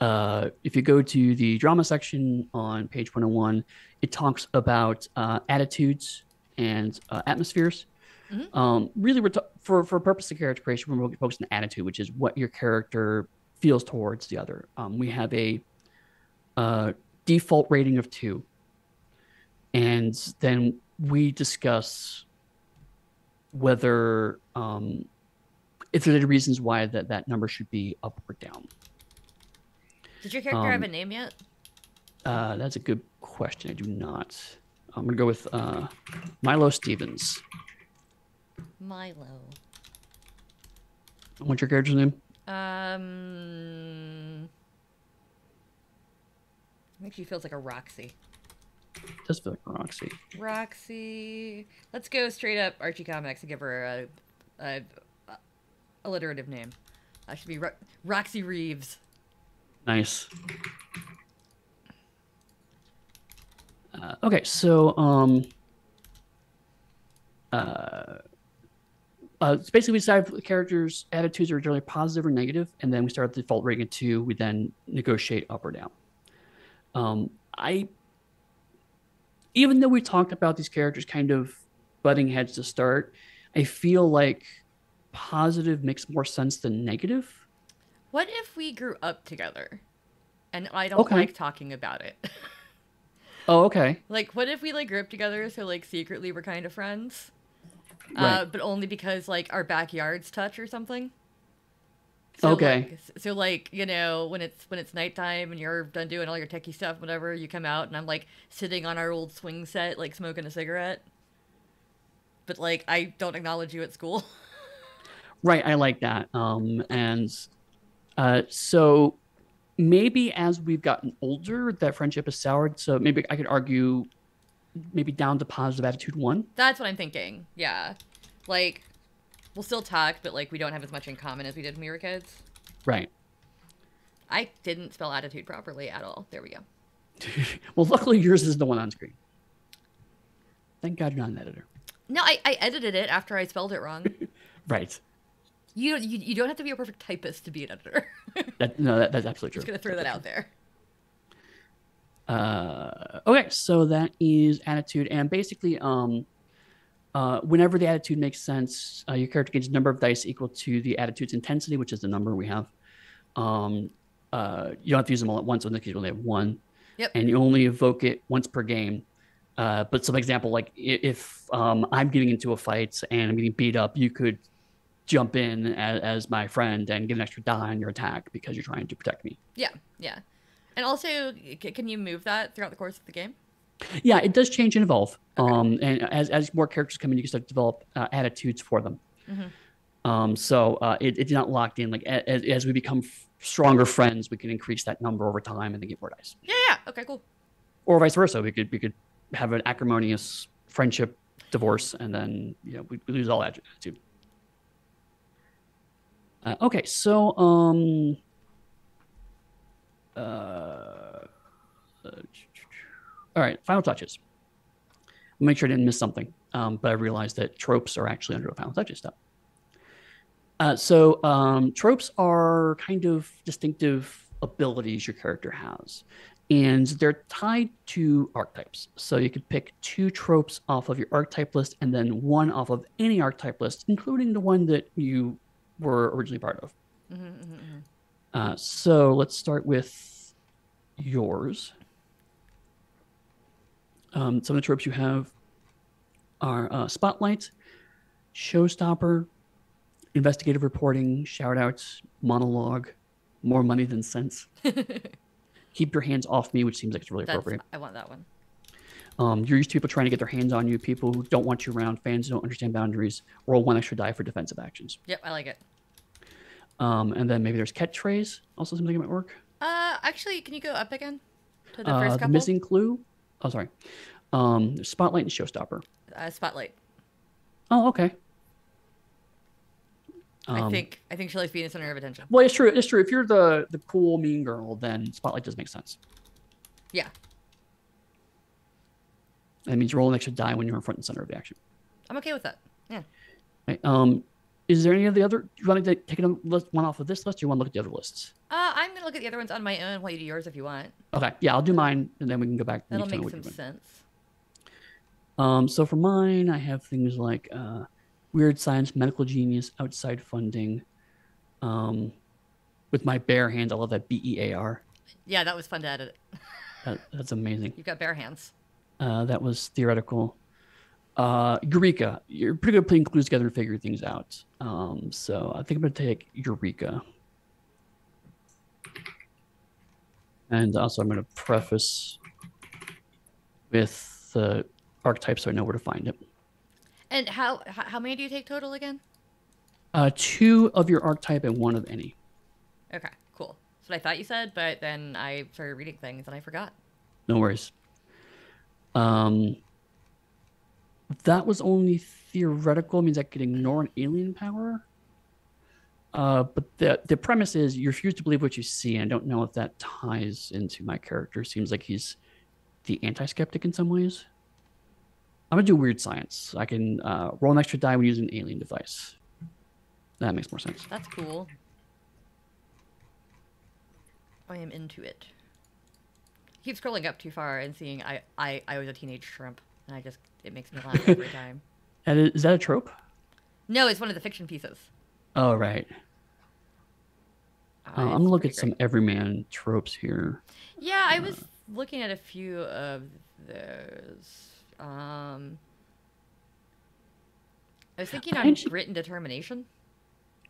uh, if you go to the drama section on page one oh one, it talks about uh, attitudes and uh, atmospheres. Mm-hmm. um, really, we're for for purpose of character creation, we're focused on attitude, which is what your character feels towards the other. Um, we have a uh, default rating of two, and then we discuss whether um, if there are reasons why that, that number should be up or down. Did your character um, have a name yet? Uh, that's a good question. I do not. I'm going to go with uh, Milo Stevens. Milo. What's your character's name? Um, I think she feels like a Roxy. Does feel like Roxy. Roxy. Let's go straight up Archie Comics and give her a, a, a alliterative name. That should be Ro Roxy Reeves. Nice. Uh, okay, so um, uh, uh, so basically we decide if the characters' attitudes are generally positive or negative, and then we start at the default rating of two. We then negotiate up or down. Um, I. Even though we talked about these characters kind of butting heads to start, I feel like positive makes more sense than negative. What if we grew up together and I don't okay. like talking about it? Oh, okay. Like, what if we like grew up together so like secretly we're kind of friends, right. uh, but only because like our backyards touch or something? So, okay. Like, so like, you know, when it's when it's nighttime and you're done doing all your techie stuff, whatever, you come out and I'm like sitting on our old swing set, like smoking a cigarette. But like, I don't acknowledge you at school. Right. I like that. Um, and uh, so maybe as we've gotten older, that friendship is soured. So maybe I could argue maybe down to positive attitude one. That's what I'm thinking. Yeah. Like, we'll still talk, but like we don't have as much in common as we did when we were kids. Right. I didn't spell attitude properly at all. There we go. Well, luckily yours is the one on screen. Thank God you're not an editor. No, I, I edited it after I spelled it wrong. Right. You, you you don't have to be a perfect typist to be an editor. that, no, that, that's absolutely true. Just gonna throw that out there. Uh, okay, so that is attitude, and basically, um, uh, whenever the attitude makes sense, uh, your character gains a number of dice equal to the attitude's intensity, which is the number we have. Um, uh, you don't have to use them all at once. So in this case, you only have one, yep. And you only evoke it once per game. Uh, but some example, like if um, I'm getting into a fight and I'm getting beat up, you could jump in as, as my friend and give an extra die on your attack because you're trying to protect me. Yeah, yeah. And also, can you move that throughout the course of the game? Yeah, it does change and evolve. Okay. Um, and as, as more characters come in, you can start to develop uh, attitudes for them. Mm-hmm. um, so uh, it, it's not locked in. Like as, as we become f stronger friends, we can increase that number over time and then get more dice. Yeah, yeah. Okay, cool. Or vice versa. We could, we could have an acrimonious friendship divorce, and then you know, we, we lose all attitude. Uh, okay, so um, uh, uh, all right, final touches. I'll make sure I didn't miss something, um, but I realized that tropes are actually under the final touches stuff. Uh, so um, tropes are kind of distinctive abilities your character has, and they're tied to archetypes. So you could pick two tropes off of your archetype list, and then one off of any archetype list, including the one that you were originally part of. Mm-hmm, mm-hmm, mm-hmm. Uh, so let's start with yours. Um, some of the tropes you have are uh, spotlight, showstopper, investigative reporting, shout outs, monologue, more money than sense, keep your hands off me, which seems like it's really That's, appropriate. I want that one. Um, you're used to people trying to get their hands on you, people who don't want you around, fans who don't understand boundaries. Roll one extra die for defensive actions. Yep, I like it. Um, and then maybe there's catchphrase. Also something that might work. Uh, actually, can you go up again to the uh, first couple? The missing clue. Oh, sorry. Um, spotlight and showstopper. Uh, spotlight. Oh, okay. Um, I think I think she likes being the center of attention. Well, it's true. It's true. If you're the the cool mean girl, then spotlight does make sense. Yeah. That means roll an extra die when you're in front and center of the action. I'm okay with that. Yeah. Right, um, is there any of the other? Do you want to take one off of this list, or do you want to look at the other lists? Uh, I'm going to look at the other ones on my own while you do yours if you want. Okay. Yeah, I'll do mine, and then we can go back. That'll make some sense. Um, so for mine, I have things like uh, weird science, medical genius, outside funding. Um, with my bare hands, I love that B E A R. Yeah, that was fun to edit. that, that's amazing. You've got bare hands. Uh, that was theoretical. Uh, Eureka. You're pretty good at putting clues together and figuring things out. Um, so I think I'm going to take Eureka. And also I'm going to preface with the uh, archetype so I know where to find it. And how, how many do you take total again? Uh, two of your archetype and one of any. Okay, cool. That's what I thought you said, but then I started reading things and I forgot. No worries. Um, that was only theoretical. It means I could ignore an alien power. Uh, but the the premise is you refuse to believe what you see. And I don't know if that ties into my character. Seems like he's the anti-skeptic in some ways. I'm gonna do weird science. I can uh, roll an extra die when using an alien device. That makes more sense. That's cool. I am into it. Keep scrolling up too far and seeing I, I, I was a teenage shrimp, and I just, it makes me laugh every time. And is that a trope? No, it's one of the fiction pieces. Oh, right. Uh, uh, I'm going to look at great. some everyman tropes here. Yeah, uh, I was looking at a few of those. Um, I was thinking on grit determination.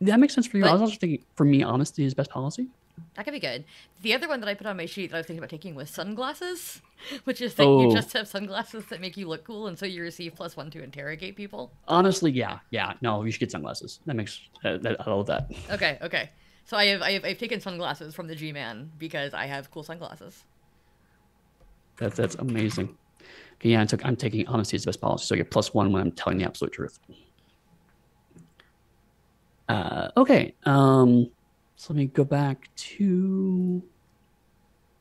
That makes sense for you. But I was also thinking, for me, honesty is best policy. That could be good. The other one that I put on my sheet that I was thinking about taking was sunglasses, which is that oh. you just have sunglasses that make you look cool, and so you receive plus one to interrogate people. Honestly, yeah, yeah. No, you should get sunglasses. That makes uh, that, I love that. Okay, okay. So I have I have I've taken sunglasses from the G-Man because I have cool sunglasses. That's that's amazing. Okay, yeah, I took I'm taking honesty as best policy, so you get plus one when I'm telling the absolute truth. Uh, okay. Um, so let me go back to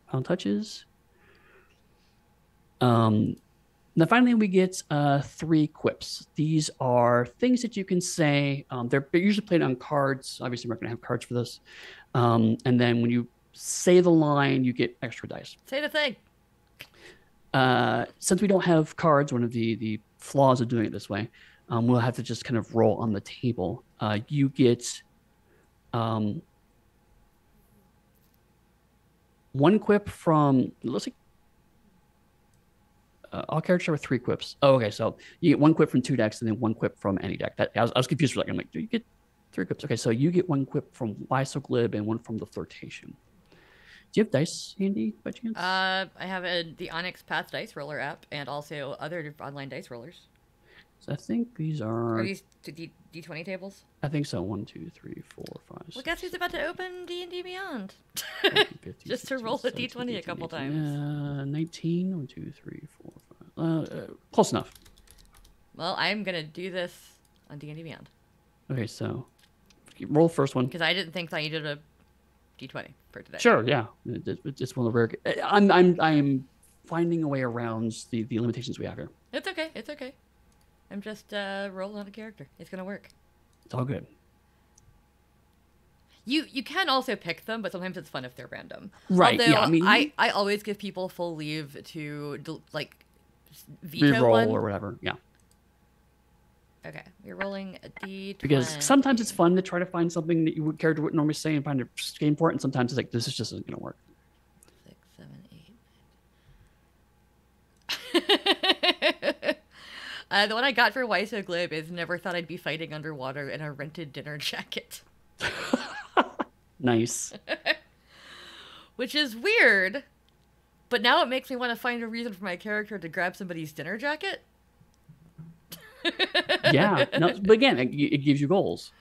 Final Touches. Um, now, finally, we get uh, three quips. These are things that you can say. Um, they're usually played on cards. Obviously, we're not going to have cards for this. Um, and then when you say the line, you get extra dice. Say the thing. Uh, since we don't have cards, one of the, the flaws of doing it this way, um, we'll have to just kind of roll on the table. Uh, you get um, one quip from, it looks like, Uh, all characters have three quips. Oh, okay. So you get one quip from two decks and then one quip from any deck. That, I, was, I was confused for a second. I'm like, do you get three quips? Okay, so you get one quip from Why So Glib and one from The Flirtation. Do you have dice handy by chance? Uh, I have a, the Onyx Path Dice Roller app and also other online dice rollers. So I think these are... Are these D- D20 tables? I think so. One, two, three, four, five, six. Well, guess who's about to open D and D Beyond? fifty, just to roll the D twenty a couple times. Uh, nineteen. One, two, three, four, five. Uh, uh, close enough. Well, I'm going to do this on D and D Beyond. Okay, so roll first one. Because I didn't think I needed a D twenty for today. Sure, yeah. It's one of the rare... I'm, I'm, I'm finding a way around the, the limitations we have here. It's okay. It's okay. I'm just uh, rolling on a character. It's gonna work. It's all good. You you can also pick them, but sometimes it's fun if they're random. Right. Although yeah, I, mean, I I always give people full leave to like veto re-roll one. Or whatever. Yeah. Okay, you're rolling a D twenty. Because sometimes it's fun to try to find something that your character wouldn't normally say and find a game for it, and sometimes it's like this is just isn't gonna work. Six, seven, eight. Uh, the one I got for Why So Glib is never thought I'd be fighting underwater in a rented dinner jacket. Nice. Which is weird, but now it makes me want to find a reason for my character to grab somebody's dinner jacket. Yeah, no, but again, it, it gives you goals.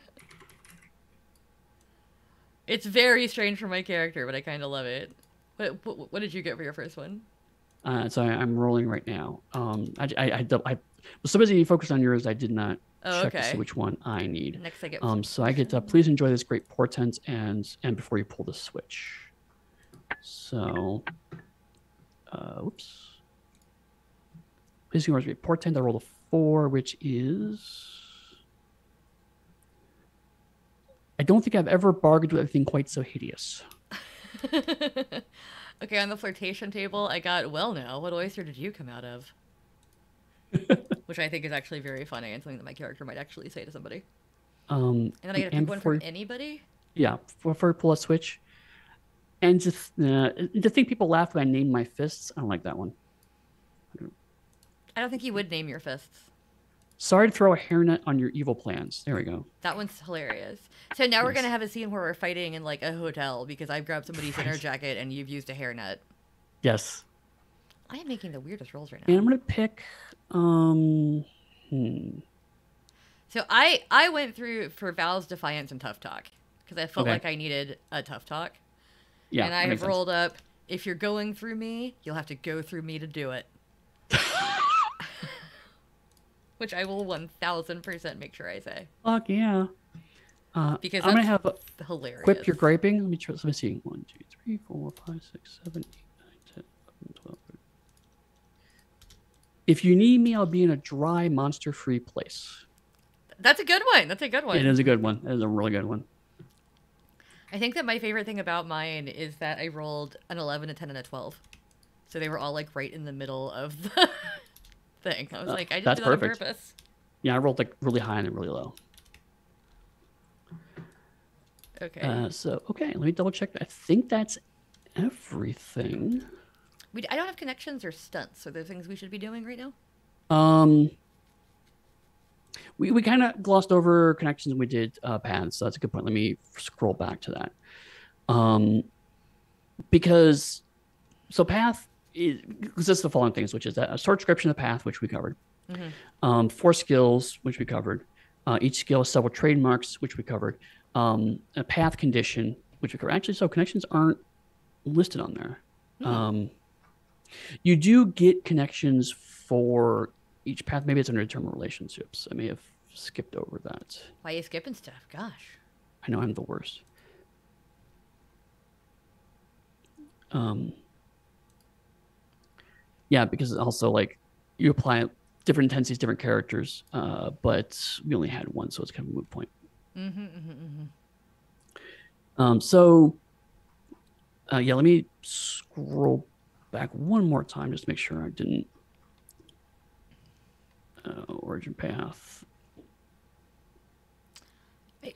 It's very strange for my character, but I kind of love it. What, what, what did you get for your first one? Uh, so I, I'm rolling right now. Um, I, I, I, I was so busy focused on yours, I did not oh, check okay. to see which one I need. Next I get um, so I get uh, please enjoy this great portent and and before you pull the switch. So, uh, oops. Please enjoy this great portent. I rolled a four, which is... I don't think I've ever bargained with anything quite so hideous. Okay, on the flirtation table, I got, well now, what oyster did you come out of? Which I think is actually very funny and something that my character might actually say to somebody. Um, and then I get to pick one from anybody? Yeah, for, for pull a switch. And to, th- uh, to think people laugh when I name my fists, I don't like that one. I don't, I don't think you would name your fists. Sorry to throw a hairnet on your evil plans. There we go. That one's hilarious. So now yes. We're going to have a scene where we're fighting in like a hotel because I've grabbed somebody's dinner jacket and you've used a hairnet. Yes. I am making the weirdest rolls right now. And I'm going to pick... Um, hmm. So I, I went through for Val's Defiance and Tough Talk because I felt okay. like I needed a Tough Talk. Yeah, and I have rolled sense. Up, if you're going through me, you'll have to go through me to do it. Which I will one thousand percent make sure I say. Fuck yeah. Uh, because I'm going to have a hilarious. Quip your griping. Let me, try, let me see. one, two, three, four, five, six, seven, eight, nine, ten, eleven, twelve, thirteen. If you need me, I'll be in a dry, monster-free place. That's a good one. That's a good one. It is a good one. That is a really good one. I think that my favorite thing about mine is that I rolled an eleven, a ten, and a twelve. So they were all like right in the middle of the... thing. I was uh, like, I just did that on purpose. Yeah, I rolled like really high and really low. Okay. Uh, so, okay, let me double check. I think that's everything. We I don't have connections or stunts. Are there things we should be doing right now? Um, we we kind of glossed over connections when we did uh, paths, so that's a good point. Let me scroll back to that. Um, because so path. Because that's the following things, which is that a short description of the path, which we covered, mm-hmm. um, four skills, which we covered, uh, each skill has several trademarks, which we covered, um, a path condition, which we covered. Actually, so connections aren't listed on there. Mm-hmm. Um, you do get connections for each path. Maybe it's under determined relationships. I may have skipped over that. Why are you skipping stuff? Gosh. I know I'm the worst. Um, yeah, because also, like, you apply different intensities, different characters, uh, but we only had one, so it's kind of a moot point. Mm-hmm, mm-hmm, mm-hmm. Um, so, uh, yeah, let me scroll back one more time just to make sure I didn't. Uh, origin path. I,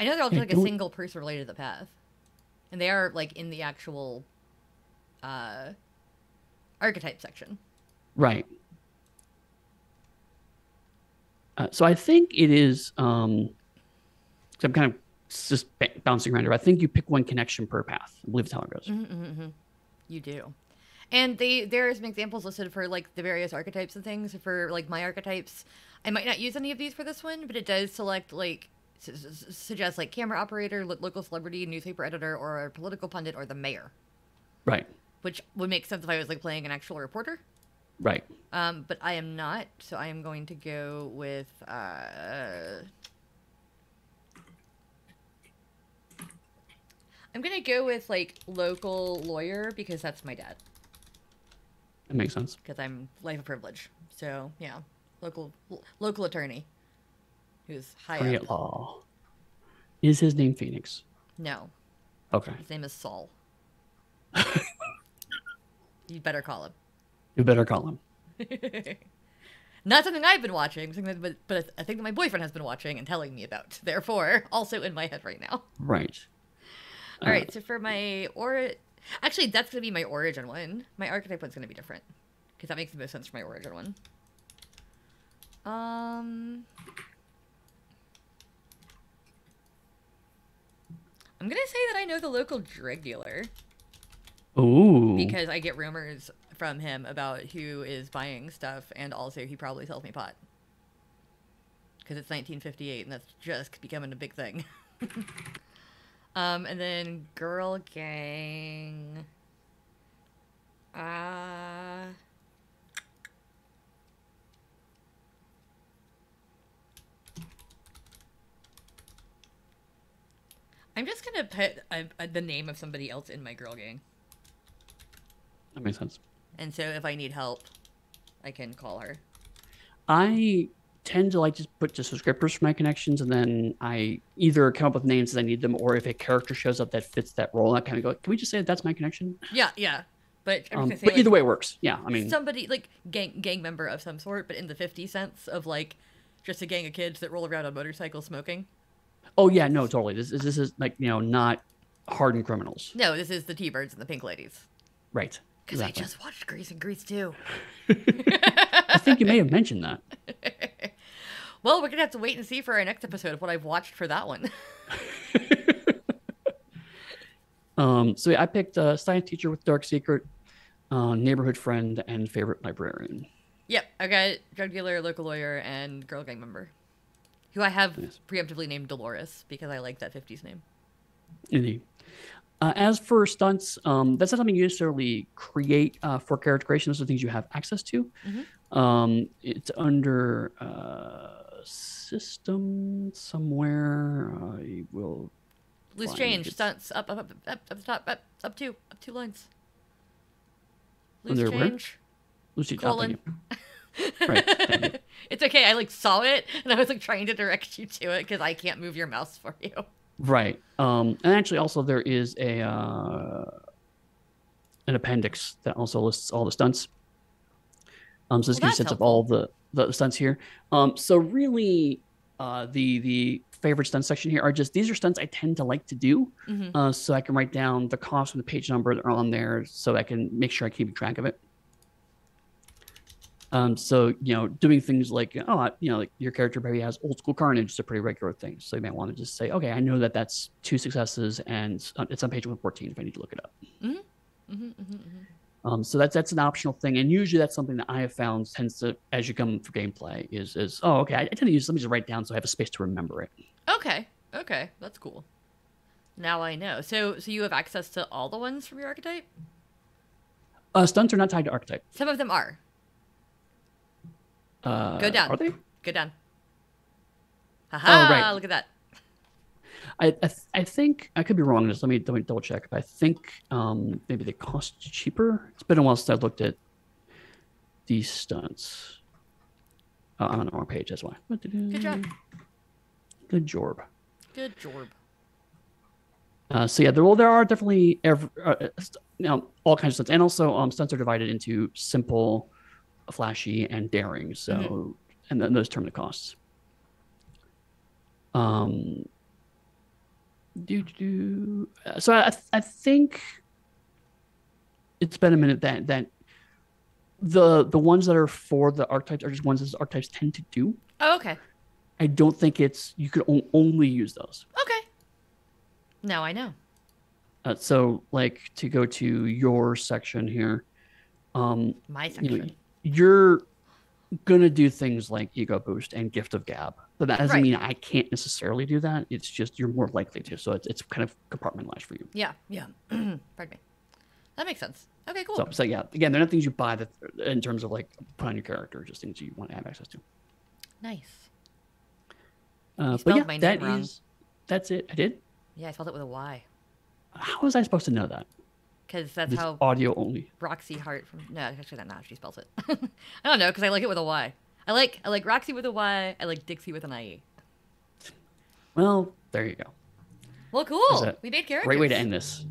I know they're all just, like, a single person related to the path. And they are, like, in the actual uh, archetype section. Right. Uh, so I think it is, um, cause I'm kind of just b bouncing around here. I think you pick one connection per path. I believe that's how it goes. Mm-hmm, mm-hmm. You do. And they, there are some examples listed for, like, the various archetypes and things. For, like, my archetypes, I might not use any of these for this one, but it does select, like, su su suggest, like, camera operator, lo local celebrity, newspaper editor, or a political pundit, or the mayor. Right. Which would make sense if I was, like, playing an actual reporter. Right. Um, but I am not, so I am going to go with... Uh... I'm going to go with, like, local lawyer, because that's my dad. That makes sense. Because I'm life of privilege. So, yeah. Local lo local attorney. Who's high Great up. Law. Is his name Phoenix? No. Okay. His name is Saul. You better call him. You better call him. Not something I've been watching, something that, but, but I think that my boyfriend has been watching and telling me about. Therefore, also in my head right now. Right. All uh, right. So for my... or. Actually, that's going to be my origin one. My archetype one's going to be different, because that makes the most sense for my origin one. Um, I'm going to say that I know the local drug dealer. Ooh. Because I get rumors from him about who is buying stuff, and also he probably sells me pot. Because it's nineteen fifty-eight, and that's just becoming a big thing. Um, and then girl gang. Uh, I'm just going to put a, a, the name of somebody else in my girl gang. That makes sense. And so if I need help, I can call her. I... tend to like just put just descriptors for my connections, and then I either come up with names as I need them, or if a character shows up that fits that role, I kind of go, can we just say that that's my connection? Yeah, yeah. But, I'm um, say, but like, either way it works. Yeah, I mean somebody like gang gang member of some sort, but in the fifty sense of like just a gang of kids that roll around on motorcycles smoking. Oh yeah, no, totally. This is this is like you know not hardened criminals. No, this is the T-Birds and the Pink Ladies. Right. Because exactly. I just watched Grease and Grease two. I think you may have mentioned that. Well, we're going to have to wait and see for our next episode of what I've watched for that one. um, so yeah, I picked a science teacher with dark secret, uh, neighborhood friend, and favorite librarian. Yep. I got drug dealer, local lawyer, and girl gang member, who I have yes. preemptively named Dolores because I like that fifties name. Indeed. Uh, as for stunts, um, that's not something you necessarily create uh, for character creation. Those are things you have access to. Mm-hmm. um, it's under... Uh, system somewhere. I will loose change stunts up up up up up top up up two up two lines. Loose Under change. Lucy colon. Right. It's okay. I like saw it and I was like trying to direct you to it because I can't move your mouse for you. Right. Um. And actually, also there is a uh, an appendix that also lists all the stunts. Um. So this well, sets helpful. Up all the. The stunts here. Um, so really, uh, the the favorite stunt section here are just these are stunts I tend to like to do. Mm-hmm. uh, so I can write down the cost and the page number that are on there, so I can make sure I keep track of it. Um, so you know, doing things like oh, you know, like your character maybe has old school carnage, it's a pretty regular thing. So you might want to just say, okay, I know that that's two successes, and it's on page one fourteen if I need to look it up. Mm-hmm. Mm-hmm, mm-hmm, mm-hmm. Um, so that's that's an optional thing, and usually that's something that I have found tends to, as you come for gameplay, is is oh okay, I, I tend to use let me just write down so I have a space to remember it. Okay, okay, that's cool. Now I know. So so you have access to all the ones from your archetype. Uh, stunts are not tied to archetype. Some of them are. Uh, Go down. Are they? Go down. Aha, oh, right. Look at that. I I, th I think I could be wrong. Just let me, let me double check. But I think um, maybe they cost cheaper. It's been a while since I looked at these stunts. Uh, I'm on the wrong page. That's why. Good job. Good job. Good job. Uh, so yeah, there well, there are definitely every, uh, you know, all kinds of stunts, and also um, stunts are divided into simple, flashy, and daring. So mm-hmm. and then those determine the costs. Um. Do, do. Uh, so I, I think it's been a minute that that the the ones that are for the archetypes are just ones that archetypes tend to do. Oh, okay. I don't think it's you could on, only use those. Okay. Now I know. Uh, so like to go to your section here. Um, My section. You know, you're gonna do things like ego boost and gift of gab. But that doesn't right. mean I can't necessarily do that. It's just you're more likely to. So it's, it's kind of compartmentalized for you. Yeah, yeah. Pardon me. That makes sense. Okay, cool. So, so yeah, again, they're not things you buy that in terms of like put on your character, just things you want to have access to. Nice. Uh, you but yeah, my that name is, that's it. I did? Yeah, I spelled it with a Y. How was I supposed to know that? Because that's this how audio only. Roxy Hart from no, actually that's not how she spells it. I don't know because I like it with a Y. I like I like Roxy with a Y. I like Dixie with an I E. Well, there you go. Well, cool. We made characters. Great way to end this.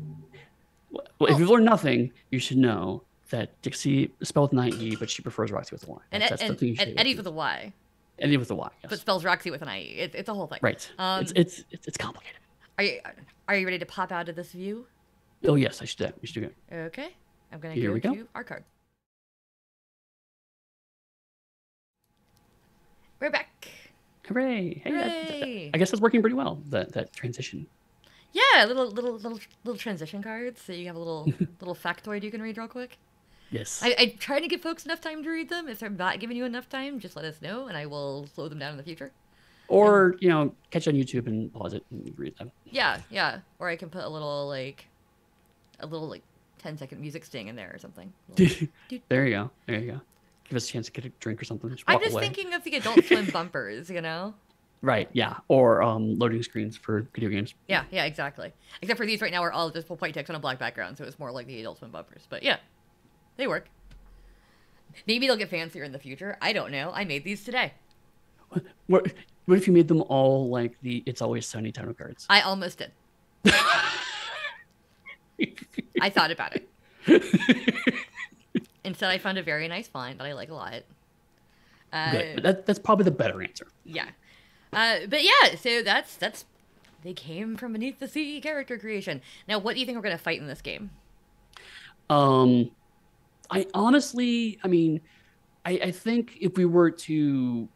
Well, oh. If you've learned nothing, you should know that Dixie spelled with an I E, but she prefers Roxy with a Y. And, that's, and, that's the and, and Eddie's with a Y. Eddie with a Y. Yes. But spells Roxy with an I E. It, it's a whole thing. Right. Um, it's, it's it's it's complicated. Are you are you ready to pop out of this view? Oh yes, I should. We should do it. Okay, I'm gonna Here go we to go. our card. We're back. Hooray! Hey, Hooray. I, I guess that's working pretty well. That that transition. Yeah, little little little little transition cards. So you have a little little factoid you can read real quick. Yes. I, I try to give folks enough time to read them. If they're not giving you enough time, just let us know, and I will slow them down in the future. Or and, you know, catch on YouTube and pause it and read them. Yeah, yeah. Or I can put a little like, a little like ten second music sting in there or something. Little, there you go. There you go. Give us a chance to get a drink or something. Just I'm just away. thinking of the Adult Swim bumpers, you know? Right, yeah. Or um, loading screens for video games. Yeah, yeah, exactly. Except for these right now are all just white text on a black background, so it's more like the Adult Swim bumpers. But yeah, they work. Maybe they'll get fancier in the future. I don't know. I made these today. What, what, what if you made them all like the It's Always Sunny title cards? I almost did. I thought about it. Instead, I found a very nice font that I like a lot. Uh, Good. That, that's probably the better answer. Yeah. Uh, but yeah, so that's, that's They Came From Beneath the Sea character creation. Now, what do you think we're going to fight in this game? Um, I honestly, I mean, I, I think if we were to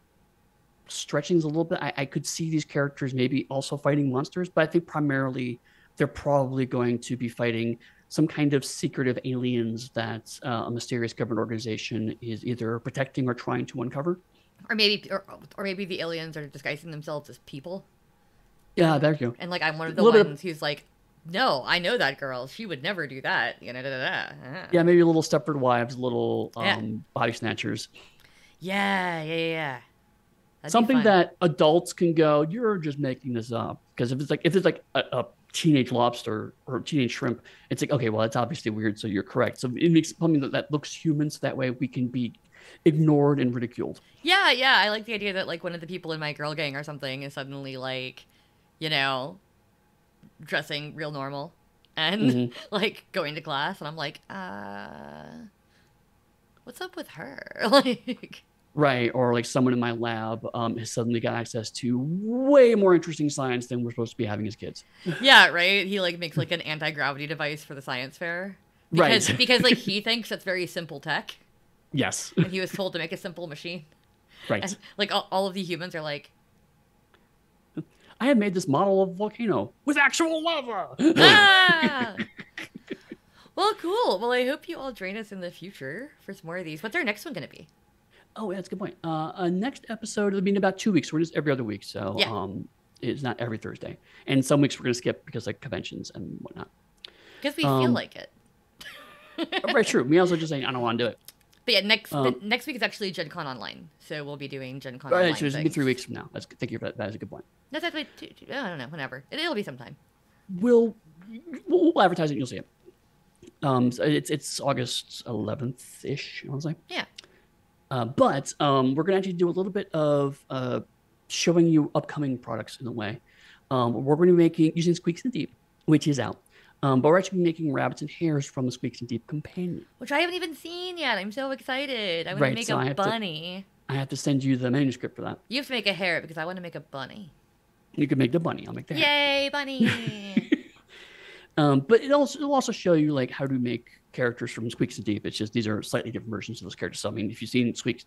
stretch things a little bit, I, I could see these characters maybe also fighting monsters, but I think primarily they're probably going to be fighting some kind of secretive aliens that uh, a mysterious government organization is either protecting or trying to uncover. Or maybe or, or maybe the aliens are disguising themselves as people. Yeah, there you go. And like I'm one of the ones of... who's like, no, I know that girl. She would never do that. You know, da, da, da. Ah. Yeah, maybe little Stepford Wives, little um, yeah. body snatchers. Yeah, yeah, yeah. That'd Something that adults can go, you're just making this up. Because if it's like, if it's like a, a teenage lobster or teenage shrimp, it's like, okay, well, that's obviously weird, so you're correct. So it makes something that, that looks human, so that way we can be ignored and ridiculed. Yeah, yeah, I like the idea that, like, one of the people in my girl gang or something is suddenly, like, you know, dressing real normal and, mm-hmm. like, going to class, and I'm like, uh, what's up with her? Like... Right, or like someone in my lab um, has suddenly got access to way more interesting science than we're supposed to be having as kids. Yeah, right? He like makes like an anti-gravity device for the science fair. Because, right. Because like he thinks that's very simple tech. Yes. And he was told to make a simple machine. Right. And, like all, all of the humans are like... I have made this model of a volcano with actual lava! Ah! Well, cool. Well, I hope you all join us in the future for some more of these. What's our next one going to be? Oh, yeah, that's a good point. Uh, uh, next episode, it'll be in about two weeks. We're just every other week, so yeah. um, it's not every Thursday. And some weeks we're going to skip because, like, conventions and whatnot. Because we um, feel like it. Right, true. We also just saying, I don't want to do it. But yeah, next um, the, next week is actually Gen Con Online, so we'll be doing Gen Con Online. Right, so it's gonna be three weeks from now. That's thank you for that. That is a good point. No, that's like, I don't know. Whenever it, it'll be sometime. We'll we'll advertise it. And you'll see it. Um, so it's it's August eleventh ish. I want to say. Yeah. Uh, but um, we're gonna actually do a little bit of uh, showing you upcoming products in a way. Um, we're gonna be making using Squeaks and Deep, which is out. Um, but we're actually making rabbits and hares from the Squeaks and Deep Companion, which I haven't even seen yet. I'm so excited! I want right, to make so a I bunny. To, I have to send you the manuscript for that. You have to make a hare because I want to make a bunny. You can make the bunny. I'll make the hare. Yay, bunny! um, but it also it'll also show you like how to make characters from Squeaks and Deep. It's just these are slightly different versions of those characters. So I mean, if you've seen Squeaks,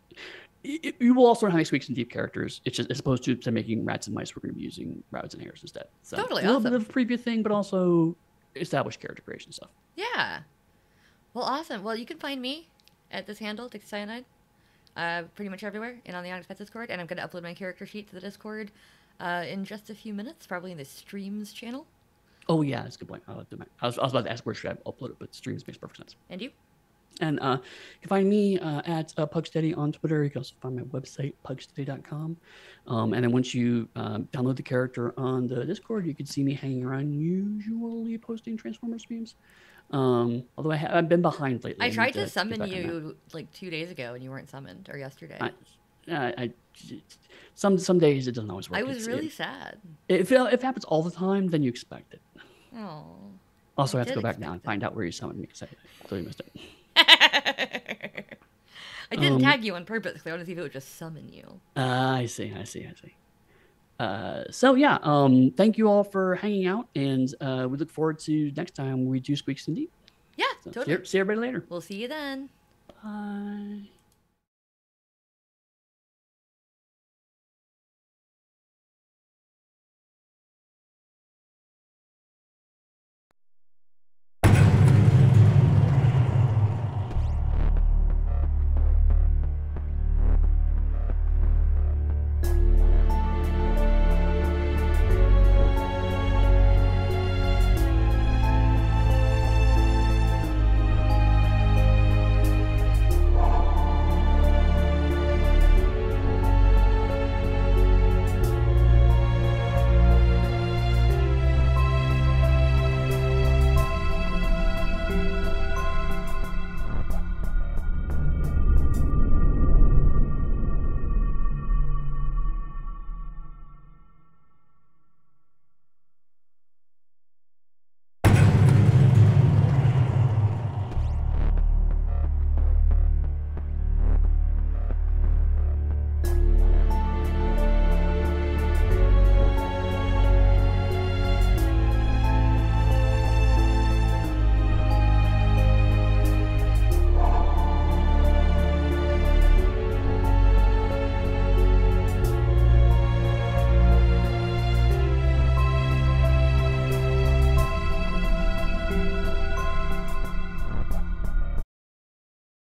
it, you will also know how to make Squeaks and Deep characters. It's just as opposed to, to making rats and mice, we're going to be using rabbits and hares instead. So totally it's a awesome. little bit of a preview thing, but also established character creation stuff. Yeah. Well, awesome. Well, you can find me at this handle, Dixie Cyanide, uh, pretty much everywhere and on the Onyx Path Discord. And I'm going to upload my character sheet to the Discord uh, in just a few minutes, probably in the streams channel. Oh, yeah. That's a good point. I was, I was about to ask where should I upload it, but streams makes perfect sense. And you? And uh, you can find me uh, at uh, Pugsteady on Twitter. You can also find my website, pugsteady dot com. Um, and then once you um, download the character on the Discord, you can see me hanging around, usually posting Transformers memes. Um, although I ha I've been behind lately. I, I tried to, to summon you like two days ago, and you weren't summoned, or yesterday. I, I, I some some days it doesn't always work. I was it's, really it, sad. If it, if it happens all the time, then you expect it. Oh. Also, I have to go back now and find out where you summoned me because I totally missed it. I didn't um, tag you on purpose because I wanted to see if it would just summon you. Uh, I see, I see, I see. Uh, so yeah, um, thank you all for hanging out, and uh, we look forward to next time we do Squeaks and Deep. Yeah, so totally. See, see everybody later. We'll see you then. Bye.